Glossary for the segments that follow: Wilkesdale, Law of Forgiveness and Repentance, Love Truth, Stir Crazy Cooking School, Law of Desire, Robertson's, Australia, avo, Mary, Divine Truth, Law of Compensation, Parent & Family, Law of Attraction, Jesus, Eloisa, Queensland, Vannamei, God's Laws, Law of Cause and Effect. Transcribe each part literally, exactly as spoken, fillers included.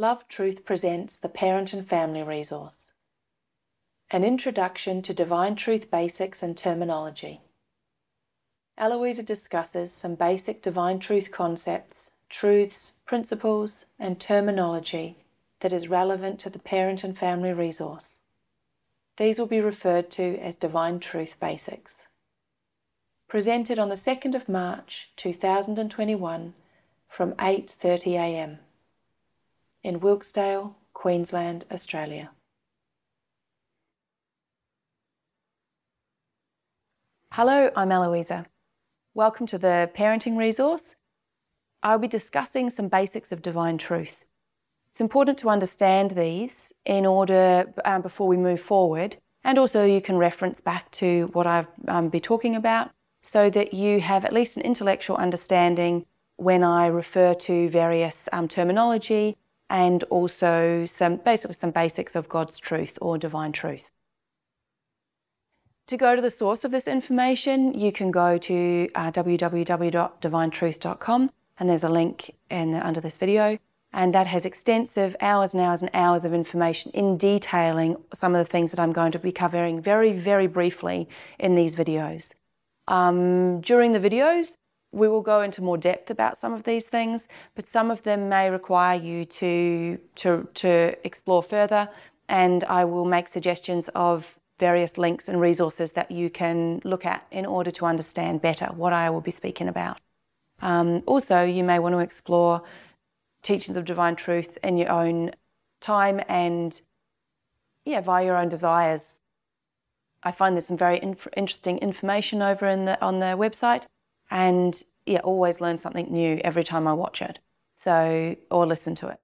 Love Truth presents the Parent and Family resource, an introduction to Divine Truth basics and terminology. Eloisa discusses some basic Divine Truth concepts, truths, principles, and terminology that is relevant to the Parent and Family resource. These will be referred to as Divine Truth basics. Presented on the second of March two thousand twenty-one from eight thirty a m in Wilkesdale, Queensland, Australia. Hello, I'm Eloisa. Welcome to the Parenting Resource. I'll be discussing some basics of Divine Truth. It's important to understand these in order um, before we move forward, and also you can reference back to what I've um, been talking about so that you have at least an intellectual understanding when I refer to various um, terminology and also some basically some basics of God's truth or Divine Truth. To go to the source of this information, you can go to uh, w w w dot divine truth dot com, and there's a link in, under this video, and that has extensive hours and hours and hours of information in detailing some of the things that I'm going to be covering very, very briefly in these videos. Um, during the videos, we will go into more depth about some of these things, but some of them may require you to, to, to explore further, and I will make suggestions of various links and resources that you can look at in order to understand better what I will be speaking about. Um, also, you may want to explore teachings of Divine Truth in your own time and yeah, via your own desires. I find there's some very inf interesting information over in the, on their website, and yeah, always learn something new every time I watch it, so or listen to it.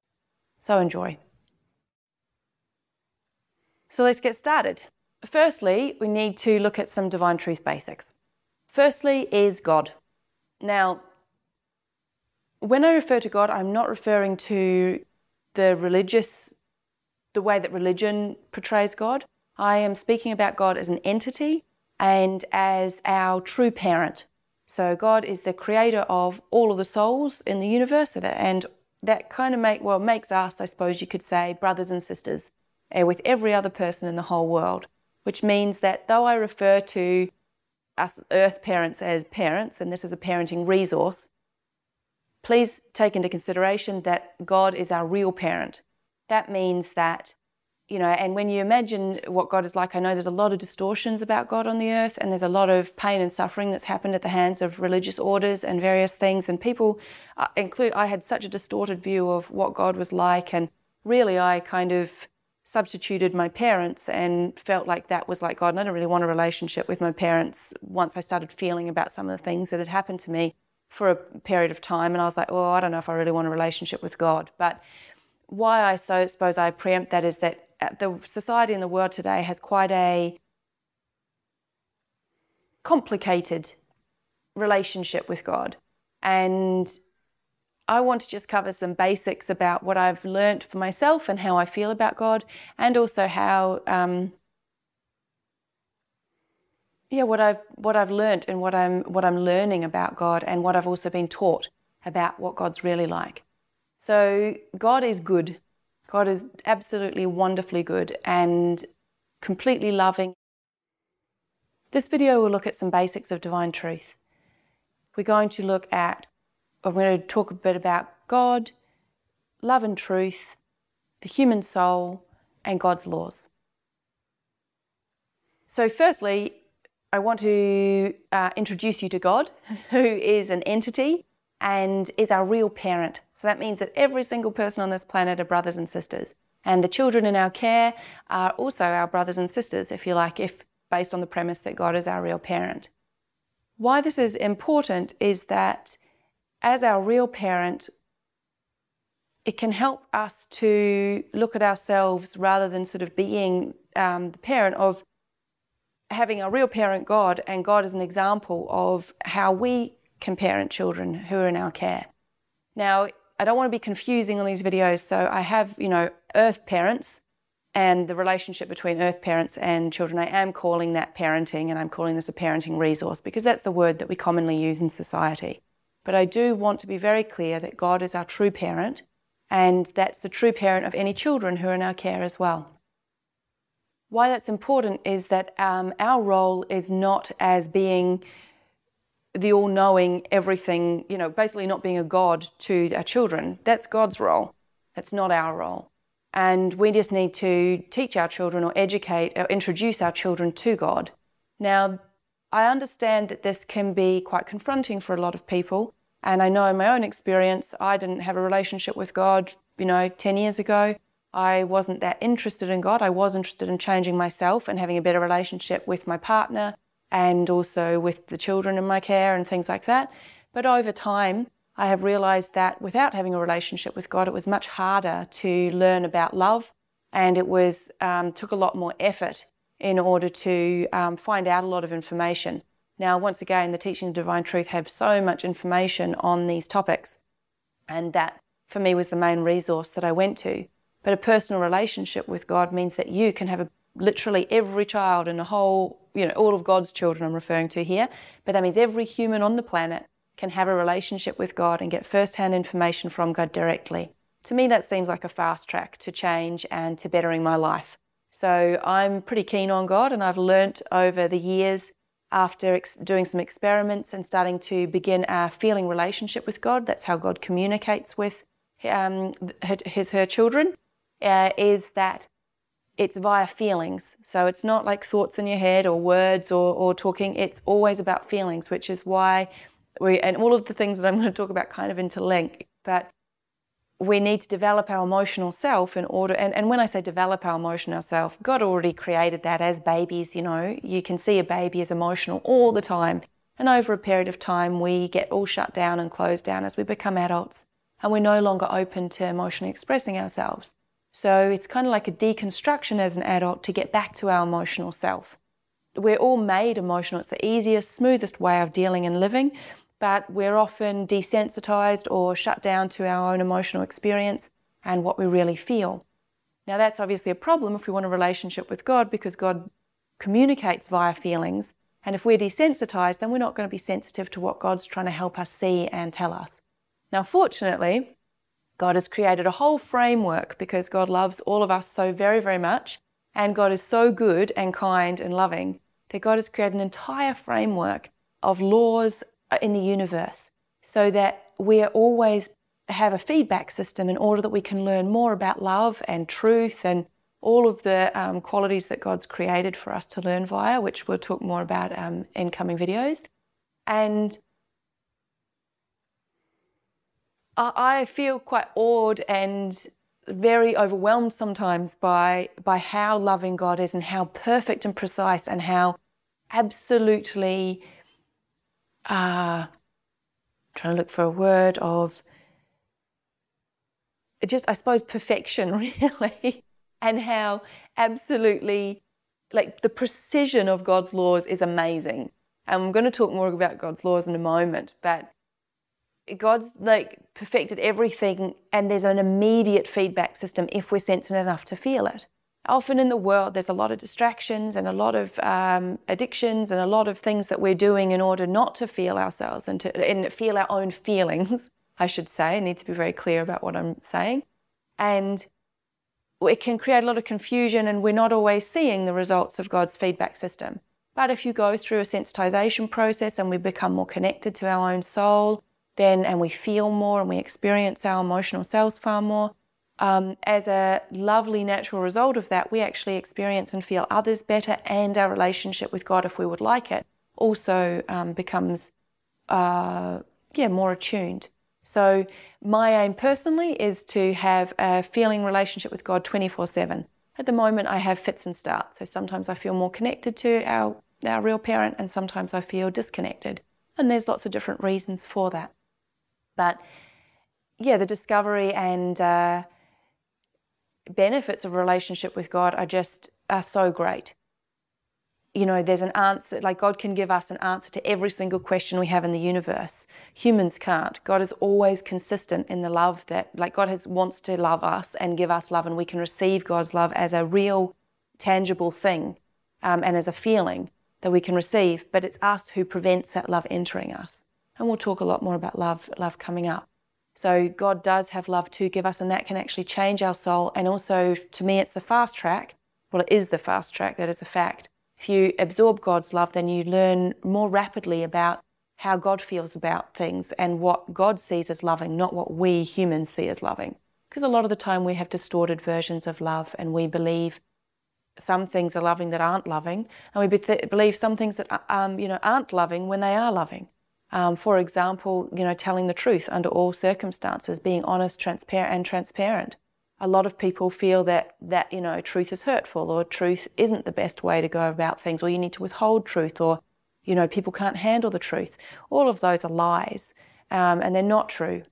So enjoy. So let's get started. Firstly, we need to look at some Divine Truth basics. Firstly is God. Now, when I refer to God, I'm not referring to the religious, the way that religion portrays God. I am speaking about God as an entity and as our true parent. So God is the creator of all of the souls in the universe, and that kind of make, well, makes us, I suppose you could say, brothers and sisters with every other person in the whole world. Which means that though I refer to us Earth parents as parents, and this is a parenting resource, please take into consideration that God is our real parent. That means that, you know, and when you imagine what God is like, I know there's a lot of distortions about God on the earth, and there's a lot of pain and suffering that's happened at the hands of religious orders and various things, and people uh, include, I had such a distorted view of what God was like, and really I kind of substituted my parents and felt like that was like God, and I don't really want a relationship with my parents once I started feeling about some of the things that had happened to me for a period of time, and I was like, oh, I don't know if I really want a relationship with God. But why I so suppose I preempt that is that the society in the world today has quite a complicated relationship with God, and I want to just cover some basics about what I've learnt for myself and how I feel about God, and also how, um, yeah, what I've what I've learnt and what I'm what I'm learning about God, and what I've also been taught about what God's really like. So God is good. God is absolutely wonderfully good and completely loving. This video will look at some basics of Divine Truth. We're going to look at I'm going to talk a bit about God, love and truth, the human soul, and God's laws. So firstly, I want to uh, introduce you to God, who is an entity and is our real parent. So that means that every single person on this planet are brothers and sisters. And the children in our care are also our brothers and sisters, if you like, if based on the premise that God is our real parent. Why this is important is that as our real parent, it can help us to look at ourselves rather than sort of being um, the parent of having our real parent God, and God is an example of how we can parent children who are in our care. Now, I don't want to be confusing on these videos, so I have, you know, earth parents and the relationship between earth parents and children. I am calling that parenting, and I'm calling this a parenting resource because that's the word that we commonly use in society. But I do want to be very clear that God is our true parent, And that's the true parent of any children who are in our care as well. Why that's important is that um, our role is not as being the all-knowing, everything, you know, basically not being a God to our children. That's God's role. That's not our role. And we just need to teach our children or educate or introduce our children to God. Now, I understand that this can be quite confronting for a lot of people. And I know in my own experience, I didn't have a relationship with God, you know, ten years ago. I wasn't that interested in God. I was interested in changing myself and having a better relationship with my partner and also with the children in my care and things like that. But over time, I have realized that without having a relationship with God, it was much harder to learn about love, and it was um, took a lot more effort in order to um, find out a lot of information. Now, once again, the teachings of Divine Truth have so much information on these topics, and that for me was the main resource that I went to. But a personal relationship with God means that you can have a, literally every child in the whole, you know, all of God's children I'm referring to here, but that means every human on the planet can have a relationship with God and get first-hand information from God directly. To me, that seems like a fast track to change and to bettering my life. So I'm pretty keen on God, and I've learnt over the years after ex doing some experiments and starting to begin a feeling relationship with God. That's how God communicates with um, his, her children. Uh, is that it's via feelings. So it's not like thoughts in your head or words or, or talking. It's always about feelings, which is why we, and all of the things that I'm going to talk about kind of interlink, but we need to develop our emotional self in order, and, and when I say develop our emotional self, God already created that as babies, you know. You can see a baby is emotional all the time. And over a period of time, we get all shut down and closed down as we become adults, and we're no longer open to emotionally expressing ourselves. So it's kind of like a deconstruction as an adult to get back to our emotional self. We're all made emotional. It's the easiest, smoothest way of dealing and living, but we're often desensitized or shut down to our own emotional experience and what we really feel. Now, that's obviously a problem if we want a relationship with God, because God communicates via feelings. And if we're desensitized, then we're not going to be sensitive to what God's trying to help us see and tell us. Now, fortunately, God has created a whole framework, because God loves all of us so very, very much. And God is so good and kind and loving that God has created an entire framework of laws in the universe so that we always have a feedback system in order that we can learn more about love and truth and all of the um, qualities that God's created for us to learn via, which we'll talk more about um, in coming videos. And I feel quite awed and very overwhelmed sometimes by, by how loving God is and how perfect and precise and how absolutely, uh, I'm trying to look for a word of, just I suppose perfection really, and how absolutely, like the precision of God's laws is amazing. And I'm going to talk more about God's laws in a moment, but God's like perfected everything, and there's an immediate feedback system if we're sensitive enough to feel it. Often in the world, there's a lot of distractions and a lot of um, addictions and a lot of things that we're doing in order not to feel ourselves and to and feel our own feelings, I should say. I need to be very clear about what I'm saying. And it can create a lot of confusion, and we're not always seeing the results of God's feedback system. But if you go through a sensitization process and we become more connected to our own soul, then, and we feel more and we experience our emotional selves far more. Um, as a lovely natural result of that, we actually experience and feel others better, and our relationship with God, if we would like it, also um, becomes uh, yeah, more attuned. So my aim personally is to have a feeling relationship with God twenty-four seven. At the moment, I have fits and starts. So sometimes I feel more connected to our, our real parent, and sometimes I feel disconnected. And there's lots of different reasons for that. But yeah, the discovery and uh, benefits of a relationship with God are just are so great. You know, there's an answer, like God can give us an answer to every single question we have in the universe. Humans can't. God is always consistent in the love that, like God has, wants to love us and give us love, and we can receive God's love as a real, tangible thing um, and as a feeling that we can receive, but it's us who prevents that love entering us. And we'll talk a lot more about love, love coming up. So God does have love to give us, and that can actually change our soul. And also, to me, it's the fast track. Well, it is the fast track, that is a fact. If you absorb God's love, then you learn more rapidly about how God feels about things and what God sees as loving, not what we humans see as loving. Because a lot of the time we have distorted versions of love, and we believe some things are loving that aren't loving, and we be believe some things that um, you know, aren't loving when they are loving. Um, for example, you know, telling the truth under all circumstances, being honest, transparent, and transparent. A lot of people feel that that you know, truth is hurtful, or truth isn't the best way to go about things, or you need to withhold truth, or you know, people can't handle the truth. All of those are lies, um, and they're not true.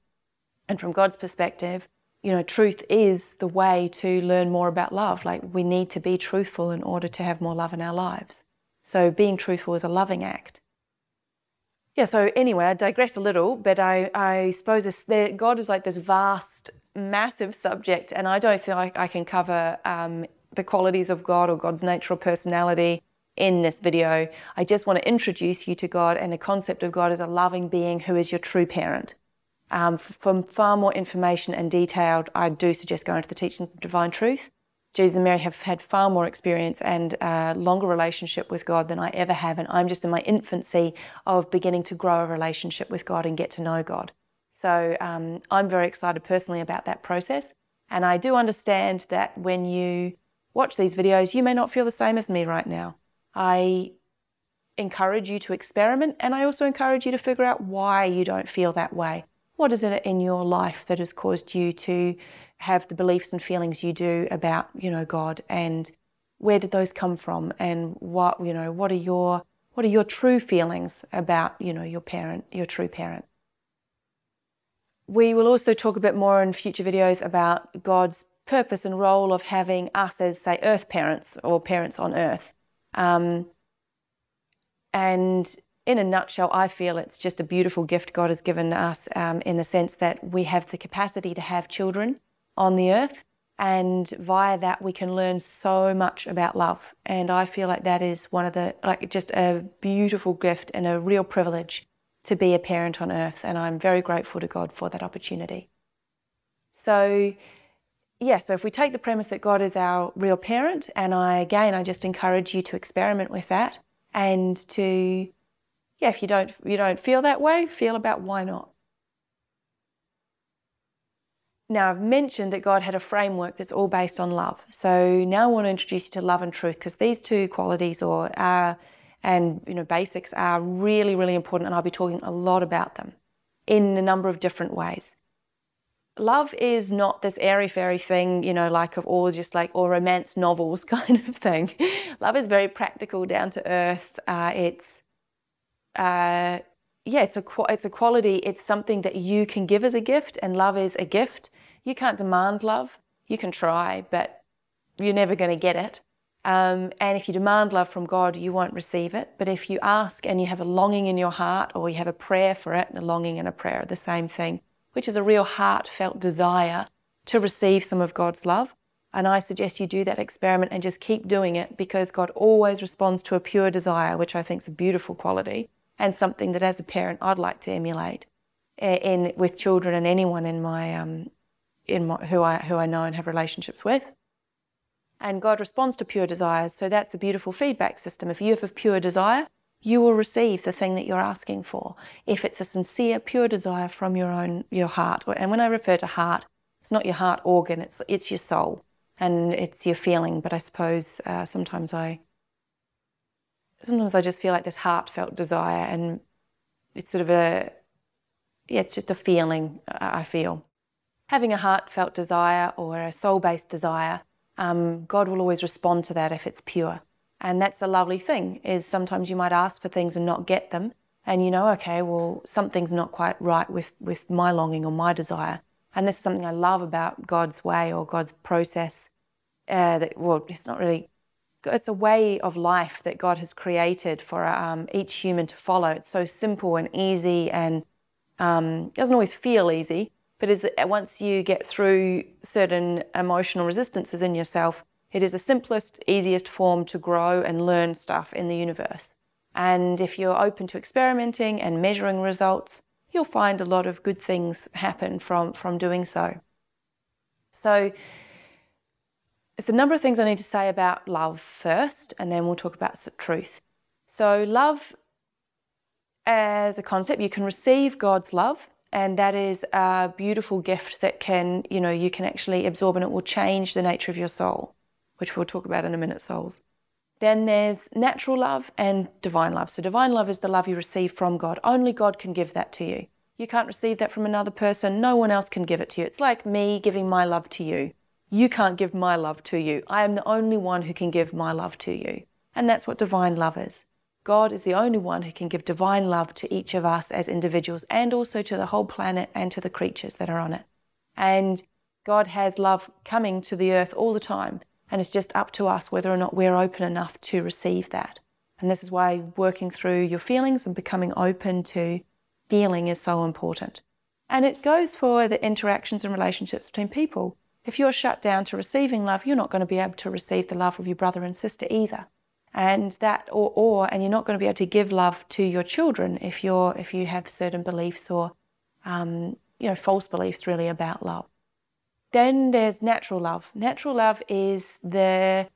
And from God's perspective, you know, truth is the way to learn more about love. Like, we need to be truthful in order to have more love in our lives. So being truthful is a loving act. Yeah, so anyway, I digressed a little, but I, I suppose this, God is like this vast, massive subject, and I don't feel like I can cover um, the qualities of God or God's nature or personality in this video. I just want to introduce you to God, and the concept of God as a loving being who is your true parent. Um, for far more information and detailed, I do suggest going to the teachings of Divine Truth. Jesus and Mary have had far more experience and a longer relationship with God than I ever have, and I'm just in my infancy of beginning to grow a relationship with God and get to know God. So um, I'm very excited personally about that process, and I do understand that when you watch these videos, you may not feel the same as me right now. I encourage you to experiment, and I also encourage you to figure out why you don't feel that way. What is it in your life that has caused you to have the beliefs and feelings you do about, you know, God, and where did those come from, and what, you know, what are your, what are your true feelings about, you know, your parent, your true parent. We will also talk a bit more in future videos about God's purpose and role of having us as, say, earth parents or parents on earth. Um, and in a nutshell, I feel it's just a beautiful gift God has given us um, in the sense that we have the capacity to have children on the earth, and via that we can learn so much about love. And I feel like that is one of the, like, just a beautiful gift and a real privilege to be a parent on earth, and I'm very grateful to God for that opportunity. So yeah, so if we take the premise that God is our real parent, and I, again, I just encourage you to experiment with that, and to, yeah, if you don't, you don't feel that way, feel about why not. Now, I've mentioned that God had a framework that's all based on love. So now I want to introduce you to love and truth, because these two qualities or uh, and you know, basics are really, really important, and I'll be talking a lot about them in a number of different ways. Love is not this airy-fairy thing, you know, like of all just like all romance novels kind of thing. Love is very practical, down to earth. Uh, it's Uh, yeah, it's a, it's a quality, it's something that you can give as a gift, and love is a gift. You can't demand love. You can try, but you're never going to get it. Um, and if you demand love from God, you won't receive it. But if you ask and you have a longing in your heart, or you have a prayer for it, and a longing and a prayer are the same thing, which is a real heartfelt desire to receive some of God's love. And I suggest you do that experiment and just keep doing it, because God always responds to a pure desire, which I think is a beautiful quality. And something that as a parent I'd like to emulate in with children and anyone in my um, in my, who I who I know and have relationships with. And God responds to pure desires, so that's a beautiful feedback system. If you have a pure desire, you will receive the thing that you're asking for. If it's a sincere, pure desire from your own your heart, and when I refer to heart, it's not your heart organ; it's it's your soul and it's your feeling. But I suppose uh, sometimes I. Sometimes I just feel like this heartfelt desire, and it's sort of a, yeah, it's just a feeling I feel. Having a heartfelt desire or a soul-based desire, um, God will always respond to that if it's pure. And that's a lovely thing, is sometimes you might ask for things and not get them. And you know, okay, well, something's not quite right with, with my longing or my desire. And this is something I love about God's way or God's process. Uh, that, well, it's not really... It's a way of life that God has created for um, each human to follow. It's so simple and easy, and um, it doesn't always feel easy, but is that once you get through certain emotional resistances in yourself, it is the simplest, easiest form to grow and learn stuff in the universe. And if you're open to experimenting and measuring results, you'll find a lot of good things happen from, from doing so. So it's a number of things I need to say about love first, and then we'll talk about truth. So love as a concept, you can receive God's love, and that is a beautiful gift that can, you know, you can actually absorb, and it will change the nature of your soul, which we'll talk about in a minute, souls. Then there's natural love and divine love. So divine love is the love you receive from God. Only God can give that to you. You can't receive that from another person. No one else can give it to you. It's like me giving my love to you. You can't give my love to you. I am the only one who can give my love to you. And that's what divine love is. God is the only one who can give divine love to each of us as individuals, and also to the whole planet and to the creatures that are on it. And God has love coming to the earth all the time. And it's just up to us whether or not we're open enough to receive that. And this is why working through your feelings and becoming open to feeling is so important. And it goes for the interactions and relationships between people. If you're shut down to receiving love, you're not going to be able to receive the love of your brother and sister either. And that, or, or, and you're not going to be able to give love to your children if you're, if you have certain beliefs or, um, you know, false beliefs really about love. Then there's natural love. Natural love is the,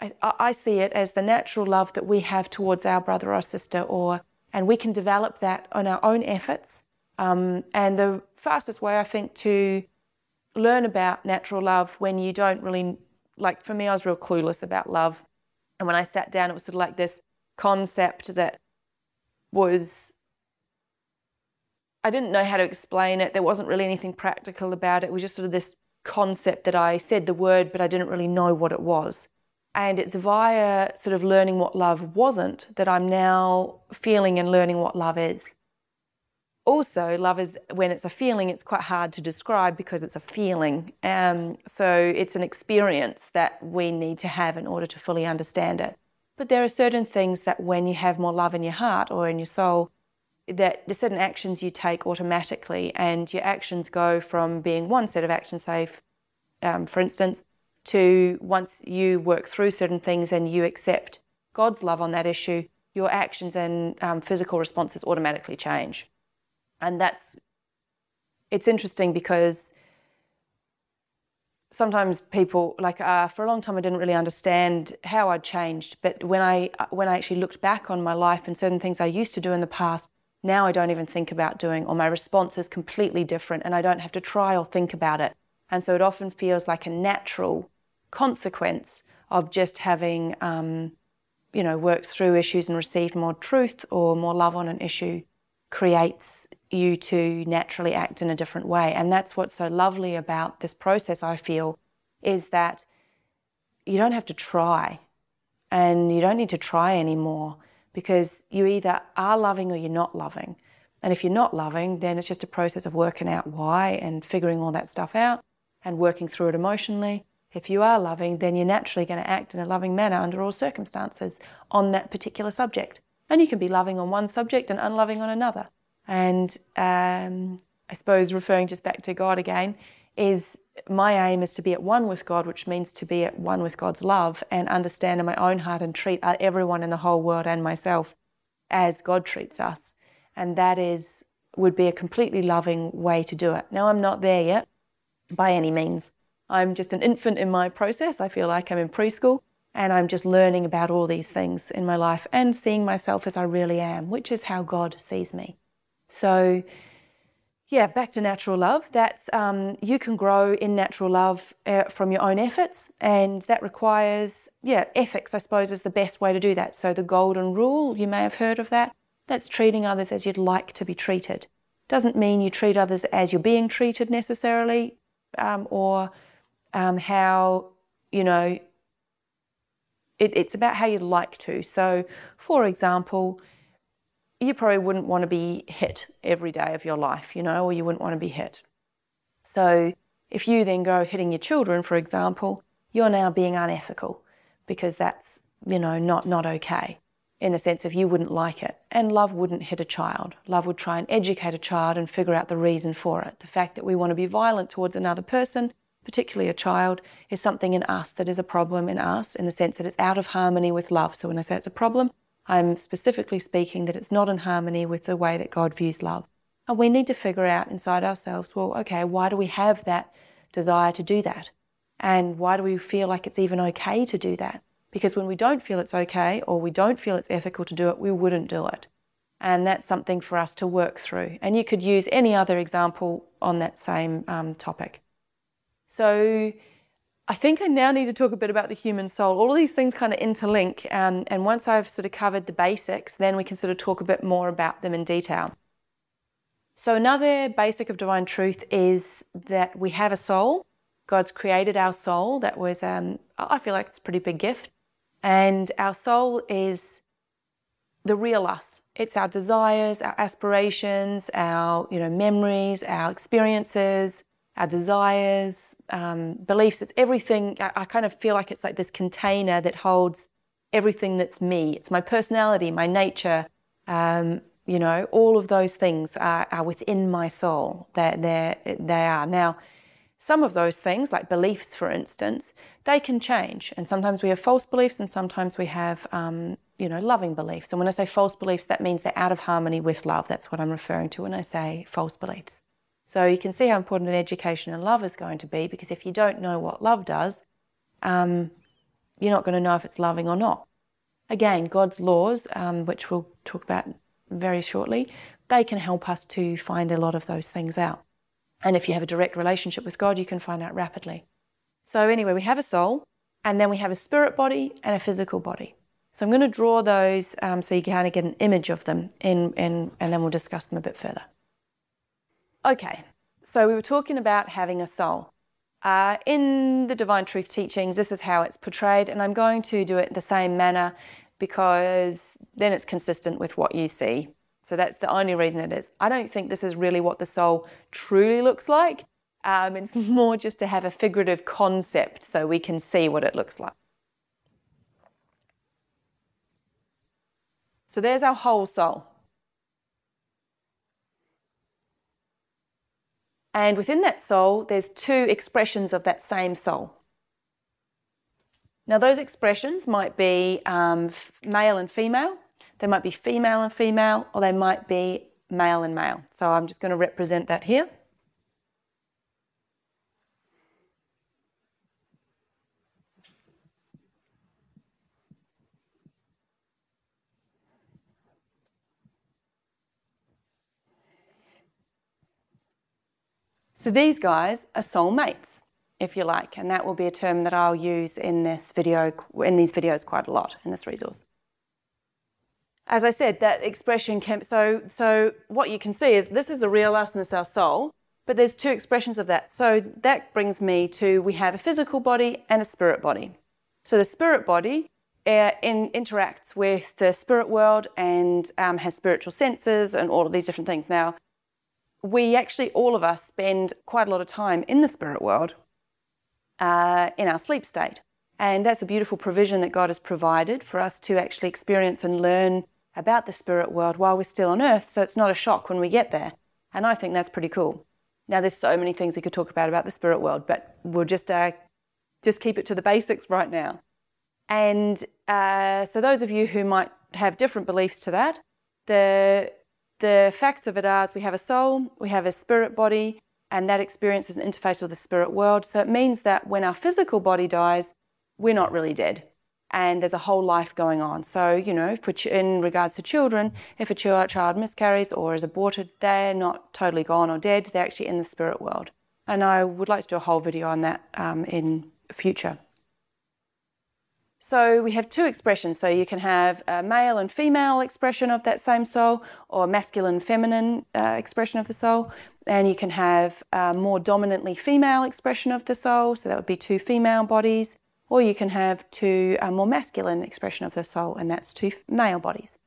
I, I see it as the natural love that we have towards our brother or sister, or, and we can develop that on our own efforts. Um, and the fastest way, I think, to learn about natural love when you don't really, like for me, I was real clueless about love. And when I sat down, it was sort of like this concept that was, I didn't know how to explain it. There wasn't really anything practical about it. It was just sort of this concept that I said the word, but I didn't really know what it was. And it's via sort of learning what love wasn't that I'm now feeling and learning what love is. Also, love is, when it's a feeling, it's quite hard to describe because it's a feeling. Um, so it's an experience that we need to have in order to fully understand it. But there are certain things that when you have more love in your heart or in your soul, that there's certain actions you take automatically, and your actions go from being one set of actions, say, um, for instance, to once you work through certain things and you accept God's love on that issue, your actions and um, physical responses automatically change. And that's, it's interesting because sometimes people, like uh, for a long time I didn't really understand how I'd changed, but when I, when I actually looked back on my life and certain things I used to do in the past, now I don't even think about doing, or my response is completely different and I don't have to try or think about it. And so it often feels like a natural consequence of just having, um, you know, worked through issues and received more truth or more love on an issue creates you to naturally act in a different way. And that's what's so lovely about this process, I feel, is that you don't have to try, and you don't need to try anymore. Because you either are loving or you're not loving. And if you're not loving, then it's just a process of working out why and figuring all that stuff out and working through it emotionally. If you are loving, then you're naturally going to act in a loving manner under all circumstances on that particular subject. And you can be loving on one subject and unloving on another. And um, I suppose referring just back to God again, is my aim is to be at one with God, which means to be at one with God's love and understand in my own heart and treat everyone in the whole world and myself as God treats us. And that is, would be a completely loving way to do it. Now, I'm not there yet by any means. I'm just an infant in my process. I feel like I'm in preschool and I'm just learning about all these things in my life and seeing myself as I really am, which is how God sees me. So yeah, back to natural love. That's, um, you can grow in natural love uh, from your own efforts, and that requires, yeah, ethics, I suppose, is the best way to do that. So the golden rule, you may have heard of that, that's treating others as you'd like to be treated. Doesn't mean you treat others as you're being treated necessarily, um, or um, how, you know, it, it's about how you'd like to. So, for example, you probably wouldn't want to be hit every day of your life, you know, or you wouldn't want to be hit. So if you then go hitting your children, for example, you're now being unethical because that's, you know, not, not okay in the sense of you wouldn't like it. And love wouldn't hit a child. Love would try and educate a child and figure out the reason for it. The fact that we want to be violent towards another person, particularly a child, is something in us that is a problem in us in the sense that it's out of harmony with love. So when I say it's a problem, I'm specifically speaking that it's not in harmony with the way that God views love. And we need to figure out inside ourselves, well, okay, why do we have that desire to do that? And why do we feel like it's even okay to do that? Because when we don't feel it's okay, or we don't feel it's ethical to do it, we wouldn't do it. And that's something for us to work through. And you could use any other example on that same um, topic. So I think I now need to talk a bit about the human soul. All of these things kind of interlink. Um, and once I've sort of covered the basics, then we can sort of talk a bit more about them in detail. So another basic of divine truth is that we have a soul. God's created our soul. That was, um, I feel like it's a pretty big gift. And our soul is the real us. It's our desires, our aspirations, our you know memories, our experiences, our desires, um, beliefs. It's everything. I, I kind of feel like it's like this container that holds everything that's me. It's my personality, my nature. Um, you know, all of those things are, are within my soul. They're, they're, they are now. Some of those things, like beliefs, for instance, they can change. And sometimes we have false beliefs and sometimes we have, um, you know, loving beliefs. And when I say false beliefs, that means they're out of harmony with love. That's what I'm referring to when I say false beliefs. So you can see how important an education in love is going to be, because if you don't know what love does, um, you're not going to know if it's loving or not. Again, God's laws, um, which we'll talk about very shortly, they can help us to find a lot of those things out. And if you have a direct relationship with God, you can find out rapidly. So anyway, we have a soul, and then we have a spirit body and a physical body. So I'm going to draw those um, so you can kind of get an image of them, in, in, and then we'll discuss them a bit further. Okay, so we were talking about having a soul. Uh, in the Divine Truth teachings, this is how it's portrayed, and I'm going to do it in the same manner because then it's consistent with what you see. So that's the only reason it is. I don't think this is really what the soul truly looks like. Um, it's more just to have a figurative concept so we can see what it looks like. So there's our whole soul. And within that soul, there's two expressions of that same soul. Now those expressions might be um, male and female. They might be female and female, or they might be male and male. So I'm just going to represent that here. So these guys are soulmates, if you like, and that will be a term that I'll use in this video, in these videos quite a lot, in this resource. As I said, that expression can, so, so what you can see is this is a real us and it's our soul, but there's two expressions of that. So that brings me to, we have a physical body and a spirit body. So the spirit body uh, in, interacts with the spirit world and um, has spiritual senses and all of these different things. Now, we actually, all of us spend quite a lot of time in the spirit world uh, in our sleep state. And that's a beautiful provision that God has provided for us to actually experience and learn about the spirit world while we're still on earth, so it's not a shock when we get there. And I think that's pretty cool. Now there's so many things we could talk about about the spirit world, but we'll just uh, just keep it to the basics right now. And uh, so those of you who might have different beliefs to that, the, the facts of it are we have a soul, we have a spirit body, and that experience is an interface with the spirit world. So it means that when our physical body dies, we're not really dead. And there's a whole life going on. So, you know, for ch in regards to children, if a ch child miscarries or is aborted, they're not totally gone or dead. They're actually in the spirit world. And I would like to do a whole video on that um, in future. So we have two expressions. So you can have a male and female expression of that same soul, or masculine and feminine uh, expression of the soul. And you can have a more dominantly female expression of the soul. So that would be two female bodies. Or you can have two a more masculine expression of the soul, and that's two male bodies.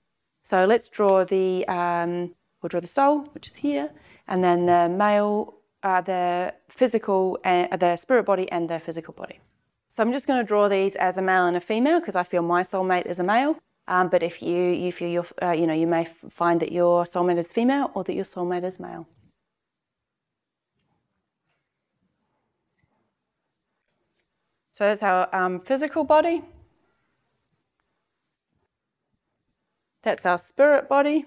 So let's draw the um, we'll draw the soul, which is here, and then the male, uh, the physical, uh, the spirit body, and the physical body. So I'm just going to draw these as a male and a female because I feel my soulmate is a male. Um, but if you you feel your uh, you know you may find that your soulmate is female or that your soulmate is male. So that's our um, physical body. That's our spirit body.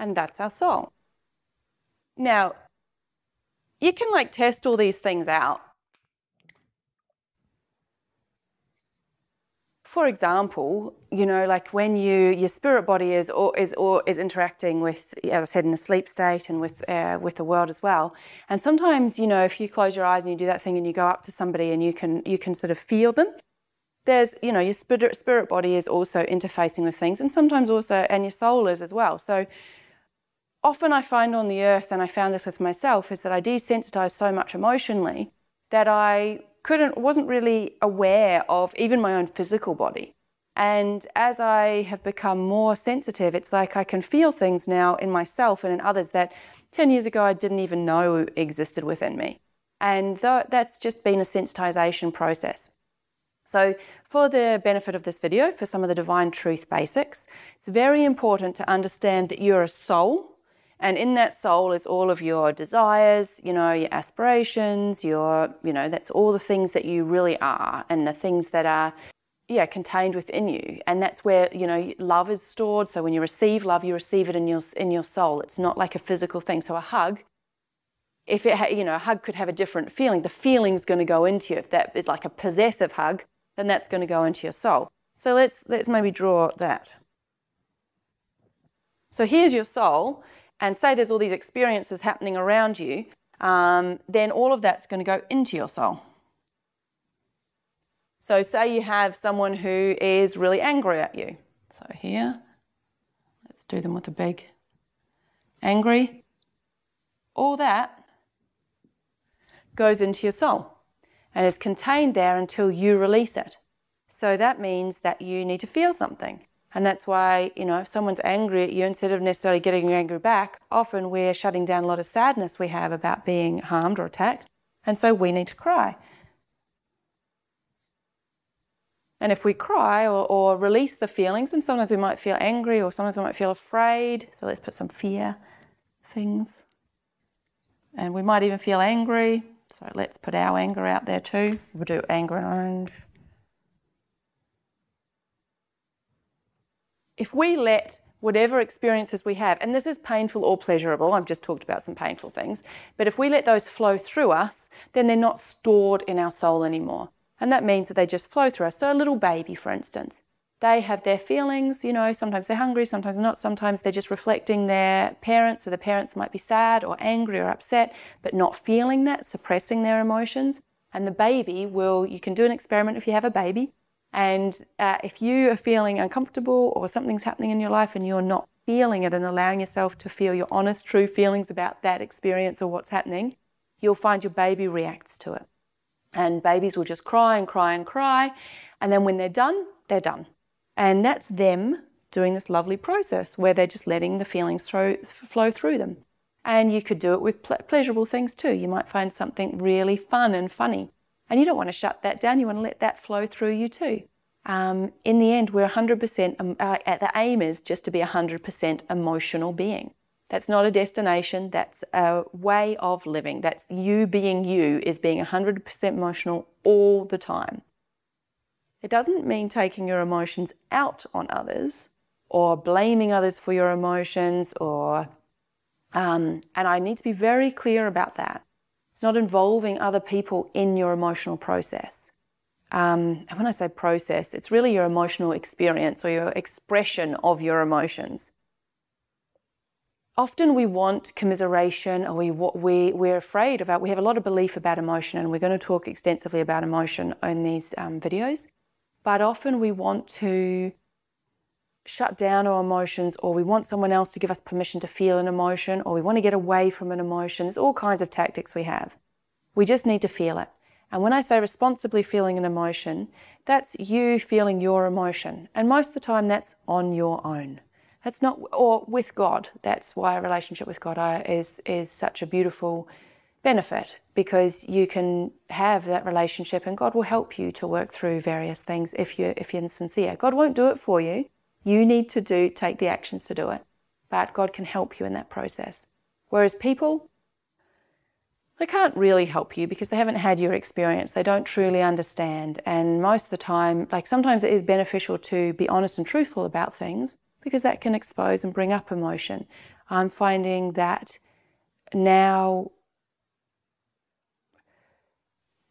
and that's our soul. Now, you can like test all these things out. For example, you know, like when you your spirit body is or is or is interacting with, as I said, in a sleep state and with uh, with the world as well. And sometimes, you know, if you close your eyes and you do that thing and you go up to somebody and you can you can sort of feel them. There's, you know, your spirit spirit body is also interfacing with things, and sometimes also, and your soul is as well. So often I find on the earth, and I found this with myself, is that I desensitized so much emotionally that I couldn't, wasn't really aware of even my own physical body. And as I have become more sensitive, it's like I can feel things now in myself and in others that ten years ago I didn't even know existed within me. And that's just been a sensitization process. So for the benefit of this video, for some of the Divine Truth basics, it's very important to understand that you're a soul. And in that soul is all of your desires, you know, your aspirations, your, you know, that's all the things that you really are and the things that are, yeah, contained within you. And that's where, you know, love is stored. So when you receive love, you receive it in your, in your soul. It's not like a physical thing. So a hug, if it, ha you know, a hug could have a different feeling. The feeling's going to go into you. If that is like a possessive hug, then that's going to go into your soul. So let's, let's maybe draw that. So here's your soul. And say there's all these experiences happening around you, um, then all of that's going to go into your soul. So say you have someone who is really angry at you. So here, let's do them with a big angry. All that goes into your soul and is contained there until you release it. So that means that you need to feel something. And that's why, you know, if someone's angry at you, instead of necessarily getting angry back, often we're shutting down a lot of sadness we have about being harmed or attacked. And so we need to cry. And if we cry or, or release the feelings, and sometimes we might feel angry or sometimes we might feel afraid. So let's put some fear things. And we might even feel angry. So let's put our anger out there too. We'll do anger and orange. If we let whatever experiences we have, and this is painful or pleasurable, I've just talked about some painful things, but if we let those flow through us, then they're not stored in our soul anymore. And that means that they just flow through us. So a little baby, for instance, they have their feelings, you know, sometimes they're hungry, sometimes not, sometimes they're just reflecting their parents. So the parents might be sad or angry or upset, but not feeling that, suppressing their emotions. And the baby will, you can do an experiment if you have a baby, And uh, if you are feeling uncomfortable or something's happening in your life and you're not feeling it and allowing yourself to feel your honest, true feelings about that experience or what's happening, you'll find your baby reacts to it. And babies will just cry and cry and cry. And then when they're done, they're done. And that's them doing this lovely process where they're just letting the feelings throw, flow through them. And you could do it with ple pleasurable things too. You might find something really fun and funny. And you don't want to shut that down. You want to let that flow through you too. Um, in the end, we're one hundred percent, um, uh, the aim is just to be one hundred percent emotional being. That's not a destination. That's a way of living. That's you being you is being one hundred percent emotional all the time. It doesn't mean taking your emotions out on others or blaming others for your emotions or, um, and I need to be very clear about that. It's not involving other people in your emotional process. Um, and when I say process, it's really your emotional experience or your expression of your emotions. Often we want commiseration or we, we, we're afraid about, we have a lot of belief about emotion, and we're going to talk extensively about emotion in these um, videos. But often we want to shut down our emotions, or we want someone else to give us permission to feel an emotion, or we want to get away from an emotion. There's all kinds of tactics we have. We just need to feel it. And when I say responsibly feeling an emotion, that's you feeling your emotion. And most of the time that's on your own. That's not, or with God. That's why a relationship with God is, is such a beautiful benefit, because you can have that relationship and God will help you to work through various things if you're, if you're sincere. God won't do it for you. You need to do, take the actions to do it, but God can help you in that process. Whereas people, they can't really help you because they haven't had your experience. They don't truly understand. And most of the time, like sometimes it is beneficial to be honest and truthful about things, because that can expose and bring up emotion. I'm finding that now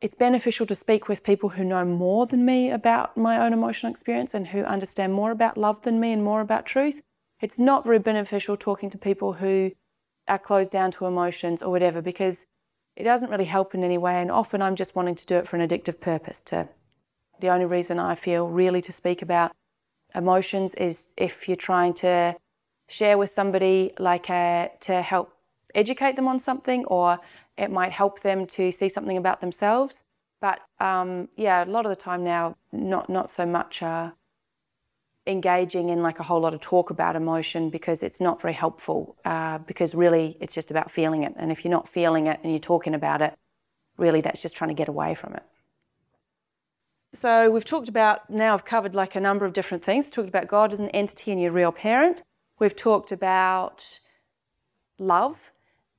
it's beneficial to speak with people who know more than me about my own emotional experience and who understand more about love than me and more about truth. It's not very beneficial talking to people who are closed down to emotions or whatever, because it doesn't really help in any way, and often I'm just wanting to do it for an addictive purpose. To the only reason I feel really to speak about emotions is if you're trying to share with somebody, like a, to help educate them on something, or it might help them to see something about themselves. But um, yeah, a lot of the time now, not, not so much uh, engaging in like a whole lot of talk about emotion, because it's not very helpful, uh, because really it's just about feeling it. And if you're not feeling it and you're talking about it, really that's just trying to get away from it. So we've talked about, now I've covered like a number of different things. We've talked about God as an entity and your real parent. We've talked about love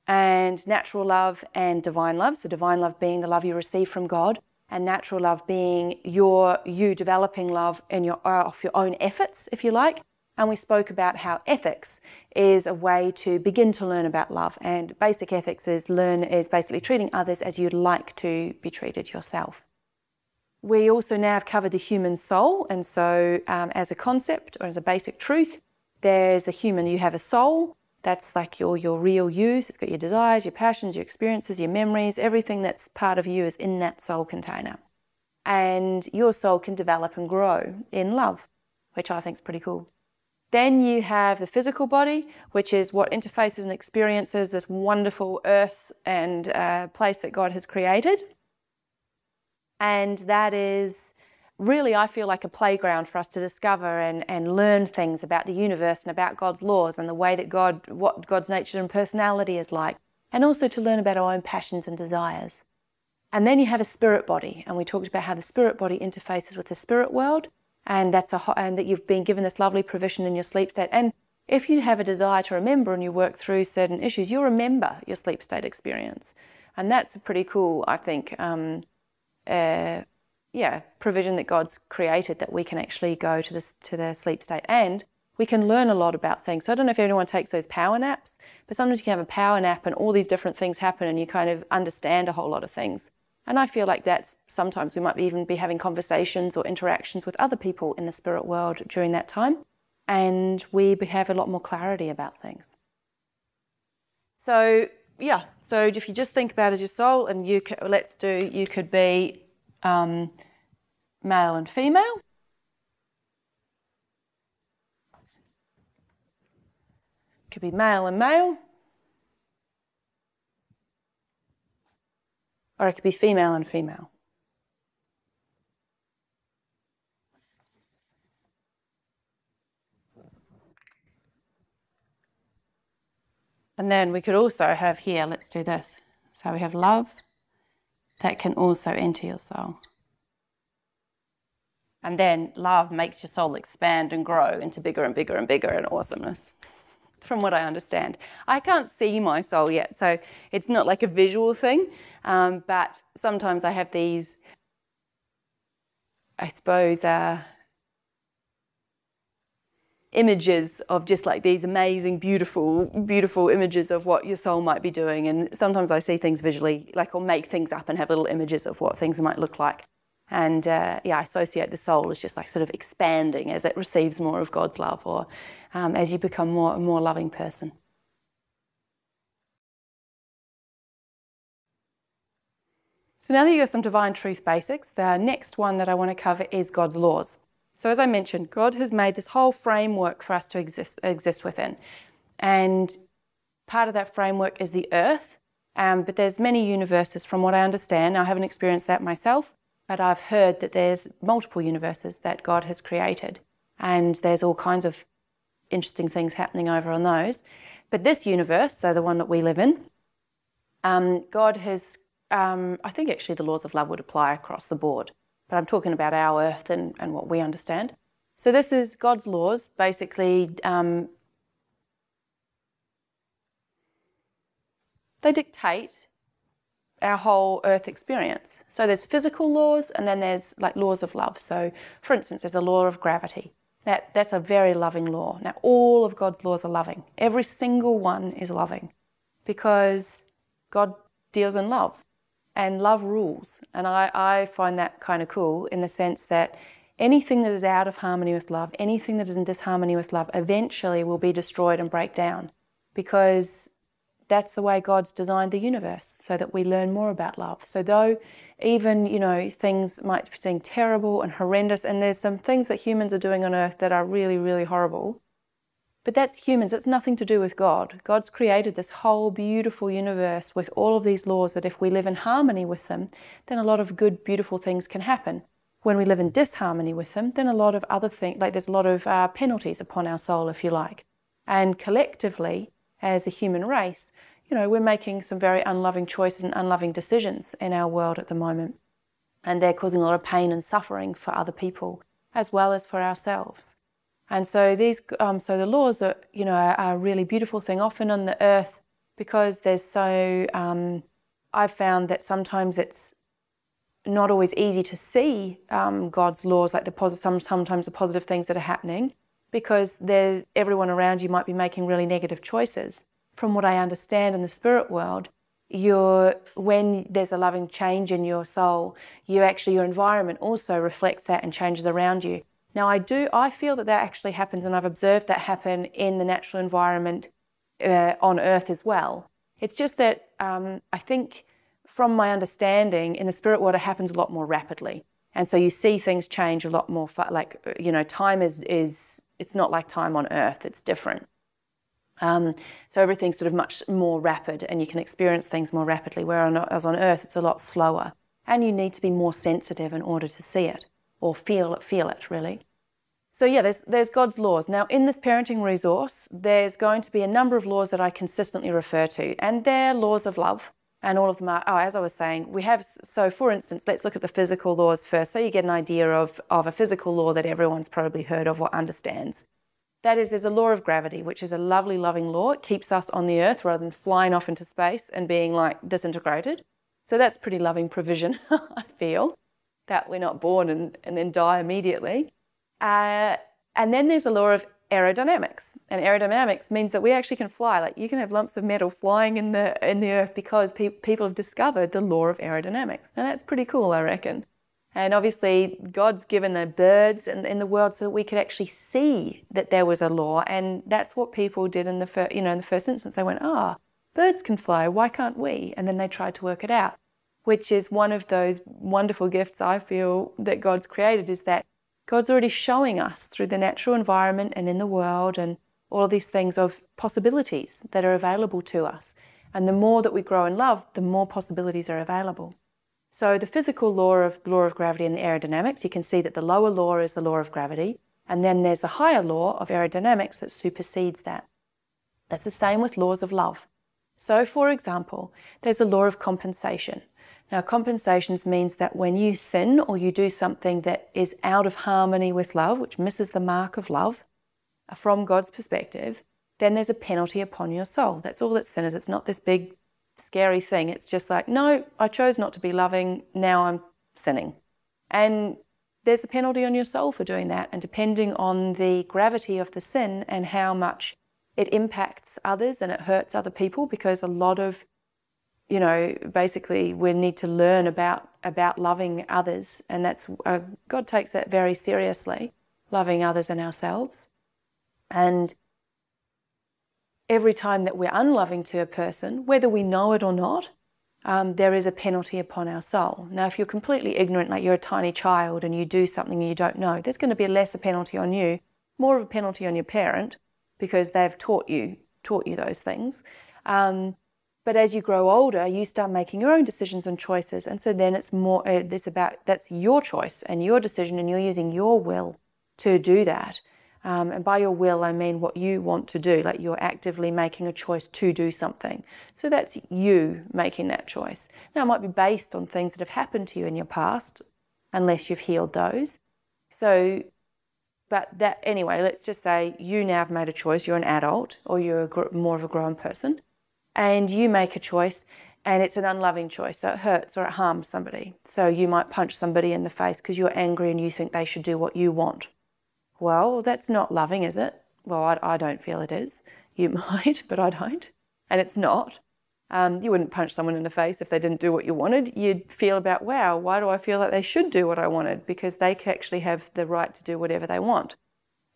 and natural love and divine love. So divine love being the love you receive from God, and natural love being your you developing love in your, off your own efforts, if you like. And we spoke about how ethics is a way to begin to learn about love. And basic ethics is learn is basically treating others as you'd like to be treated yourself. We also now have covered the human soul, and so um, as a concept or as a basic truth, there's a human, you have a soul, that's like your, your real you, so it's got your desires, your passions, your experiences, your memories, everything that's part of you is in that soul container. And your soul can develop and grow in love, which I think is pretty cool. Then you have the physical body, which is what interfaces and experiences this wonderful earth and uh, place that God has created. And that is really, I feel like a playground for us to discover and, and learn things about the universe and about God's laws and the way that God, what God's nature and personality is like. And also to learn about our own passions and desires. And then you have a spirit body. And we talked about how the spirit body interfaces with the spirit world. And that's a hot, and that you've been given this lovely provision in your sleep state. And if you have a desire to remember and you work through certain issues, you'll remember your sleep state experience. And that's a pretty cool, I think, um, Uh, yeah, provision that God's created, that we can actually go to this to the sleep state and we can learn a lot about things. So I don't know if anyone takes those power naps, but sometimes you can have a power nap and all these different things happen and you kind of understand a whole lot of things. And I feel like that's sometimes we might even be having conversations or interactions with other people in the spirit world during that time, and we have a lot more clarity about things. So yeah, so if you just think about it as your soul, and you could, let's do, you could be um, male and female. Could be male and male. Or it could be female and female. And then we could also have here, let's do this. So we have love that can also enter your soul. And then love makes your soul expand and grow into bigger and bigger and bigger and awesomeness, from what I understand. I can't see my soul yet, so it's not like a visual thing, um, but sometimes I have these, I suppose, uh, images of just like these amazing, beautiful, beautiful images of what your soul might be doing. And sometimes I see things visually, like I'll make things up and have little images of what things might look like. And uh, yeah, I associate the soul as just like sort of expanding as it receives more of God's love, or um, as you become more a more loving person. So now that you've got some divine truth basics, the next one that I want to cover is God's laws. So as I mentioned, God has made this whole framework for us to exist, exist within. And part of that framework is the earth, um, but there's many universes from what I understand. I haven't experienced that myself, but I've heard that there's multiple universes that God has created. And there's all kinds of interesting things happening over on those. But this universe, so the one that we live in, um, God has, um, I think actually the laws of love would apply across the board. But I'm talking about our earth and, and what we understand. So this is God's laws, basically, um, they dictate our whole earth experience. So there's physical laws, and then there's like laws of love. So for instance, there's a law of gravity. That, that's a very loving law. Now, all of God's laws are loving. Every single one is loving because God deals in love and love rules. And I, I find that kind of cool in the sense that anything that is out of harmony with love, anything that is in disharmony with love, eventually will be destroyed and break down, because that's the way God's designed the universe, so that we learn more about love. So though even, you know, things might seem terrible and horrendous, and there's some things that humans are doing on earth that are really, really horrible, but that's humans. It's nothing to do with God. God's created this whole beautiful universe with all of these laws that if we live in harmony with them, then a lot of good, beautiful things can happen. When we live in disharmony with them, then a lot of other things, like there's a lot of uh, penalties upon our soul, if you like. And collectively, as the human race, you know, we're making some very unloving choices and unloving decisions in our world at the moment. And they're causing a lot of pain and suffering for other people, as well as for ourselves. And so these, um, so the laws are, you know, are a really beautiful thing, often on the earth, because there's so, um, I've found that sometimes it's not always easy to see um, God's laws, like the positive, some, sometimes the positive things that are happening, because there, everyone around you might be making really negative choices. From what I understand in the spirit world, you're, when there's a loving change in your soul, you actually, your environment also reflects that and changes around you. Now I do, I feel that that actually happens, and I've observed that happen in the natural environment uh, on earth as well. It's just that um, I think, from my understanding, in the spirit world, it happens a lot more rapidly. And so you see things change a lot more, like, you know, time is, is it's not like time on earth, it's different. Um, so everything's sort of much more rapid and you can experience things more rapidly, whereas on earth, it's a lot slower. And you need to be more sensitive in order to see it or feel it, feel it really. So yeah, there's, there's God's laws. Now in this parenting resource, there's going to be a number of laws that I consistently refer to, and they're laws of love. And all of them are, oh, as I was saying, we have, so for instance, let's look at the physical laws first, so you get an idea of, of a physical law that everyone's probably heard of or understands. That is, there's a law of gravity, which is a lovely, loving law. It keeps us on the earth rather than flying off into space and being like disintegrated. So that's pretty loving provision, I feel, that we're not born and, and then die immediately. Uh, and then there's a law of aerodynamics, and aerodynamics means that we actually can fly. Like you can have lumps of metal flying in the in the earth because pe people have discovered the law of aerodynamics, and that's pretty cool, I reckon. And obviously God's given the birds in, in the world so that we could actually see that there was a law, and that's what people did in the first, you know, in the first instance. They went, ah, oh, birds can fly, why can't we? And then they tried to work it out, which is one of those wonderful gifts I feel that God's created, is that God's already showing us through the natural environment and in the world and all of these things of possibilities that are available to us. And the more that we grow in love, the more possibilities are available. So the physical law of law of gravity and the aerodynamics, you can see that the lower law is the law of gravity. And then there's the higher law of aerodynamics that supersedes that. That's the same with laws of love. So for example, there's the law of compensation. Now, compensations means that when you sin or you do something that is out of harmony with love, which misses the mark of love from God's perspective, then there's a penalty upon your soul. That's all that sin is. It's not this big, scary thing. It's just like, no, I chose not to be loving. Now I'm sinning. And there's a penalty on your soul for doing that. And depending on the gravity of the sin and how much it impacts others and it hurts other people, because a lot of, you know, basically we need to learn about, about loving others, and that's, uh, God takes that very seriously, loving others and ourselves. And every time that we're unloving to a person, whether we know it or not, um, there is a penalty upon our soul. Now, if you're completely ignorant, like you're a tiny child and you do something you don't know, there's going to be less a penalty on you, more of a penalty on your parent, because they've taught you, taught you those things. Um, But as you grow older, you start making your own decisions and choices. And so then it's more, it's about, that's your choice and your decision, and you're using your will to do that. Um, and by your will, I mean what you want to do, like you're actively making a choice to do something. So that's you making that choice. Now, it might be based on things that have happened to you in your past, unless you've healed those. So, but that, anyway, let's just say you now have made a choice. You're an adult, or you're a, more of a grown person. And you make a choice, and it's an unloving choice, so it hurts or it harms somebody. So you might punch somebody in the face because you're angry and you think they should do what you want. Well, that's not loving, is it? Well, I, I don't feel it is. You might, but I don't. And it's not. Um, you wouldn't punch someone in the face if they didn't do what you wanted. You'd feel about, wow, why do I feel like they should do what I wanted? Because they actually have the right to do whatever they want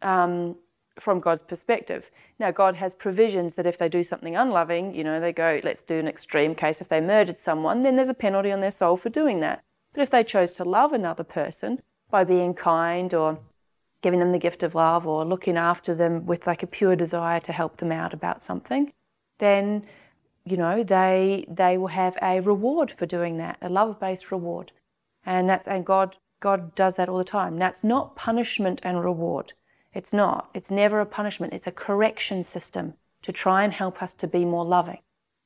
um, from God's perspective. Now, God has provisions that if they do something unloving, you know, they go, let's do an extreme case. If they murdered someone, then there's a penalty on their soul for doing that. But if they chose to love another person by being kind or giving them the gift of love or looking after them with like a pure desire to help them out about something, then you know, they they will have a reward for doing that, a love-based reward. And that's and God God does that all the time. That's not punishment and reward. It's not. It's never a punishment. It's a correction system to try and help us to be more loving.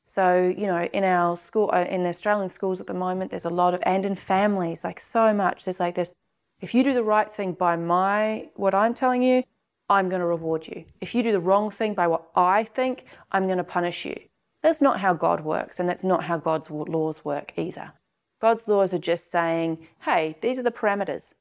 So, you know, in our school, in Australian schools at the moment, there's a lot of, and in families, like so much, there's like this, if you do the right thing by my, what I'm telling you, I'm going to reward you. If you do the wrong thing by what I think, I'm going to punish you. That's not how God works, and that's not how God's laws work either. God's laws are just saying, hey, these are the parameters.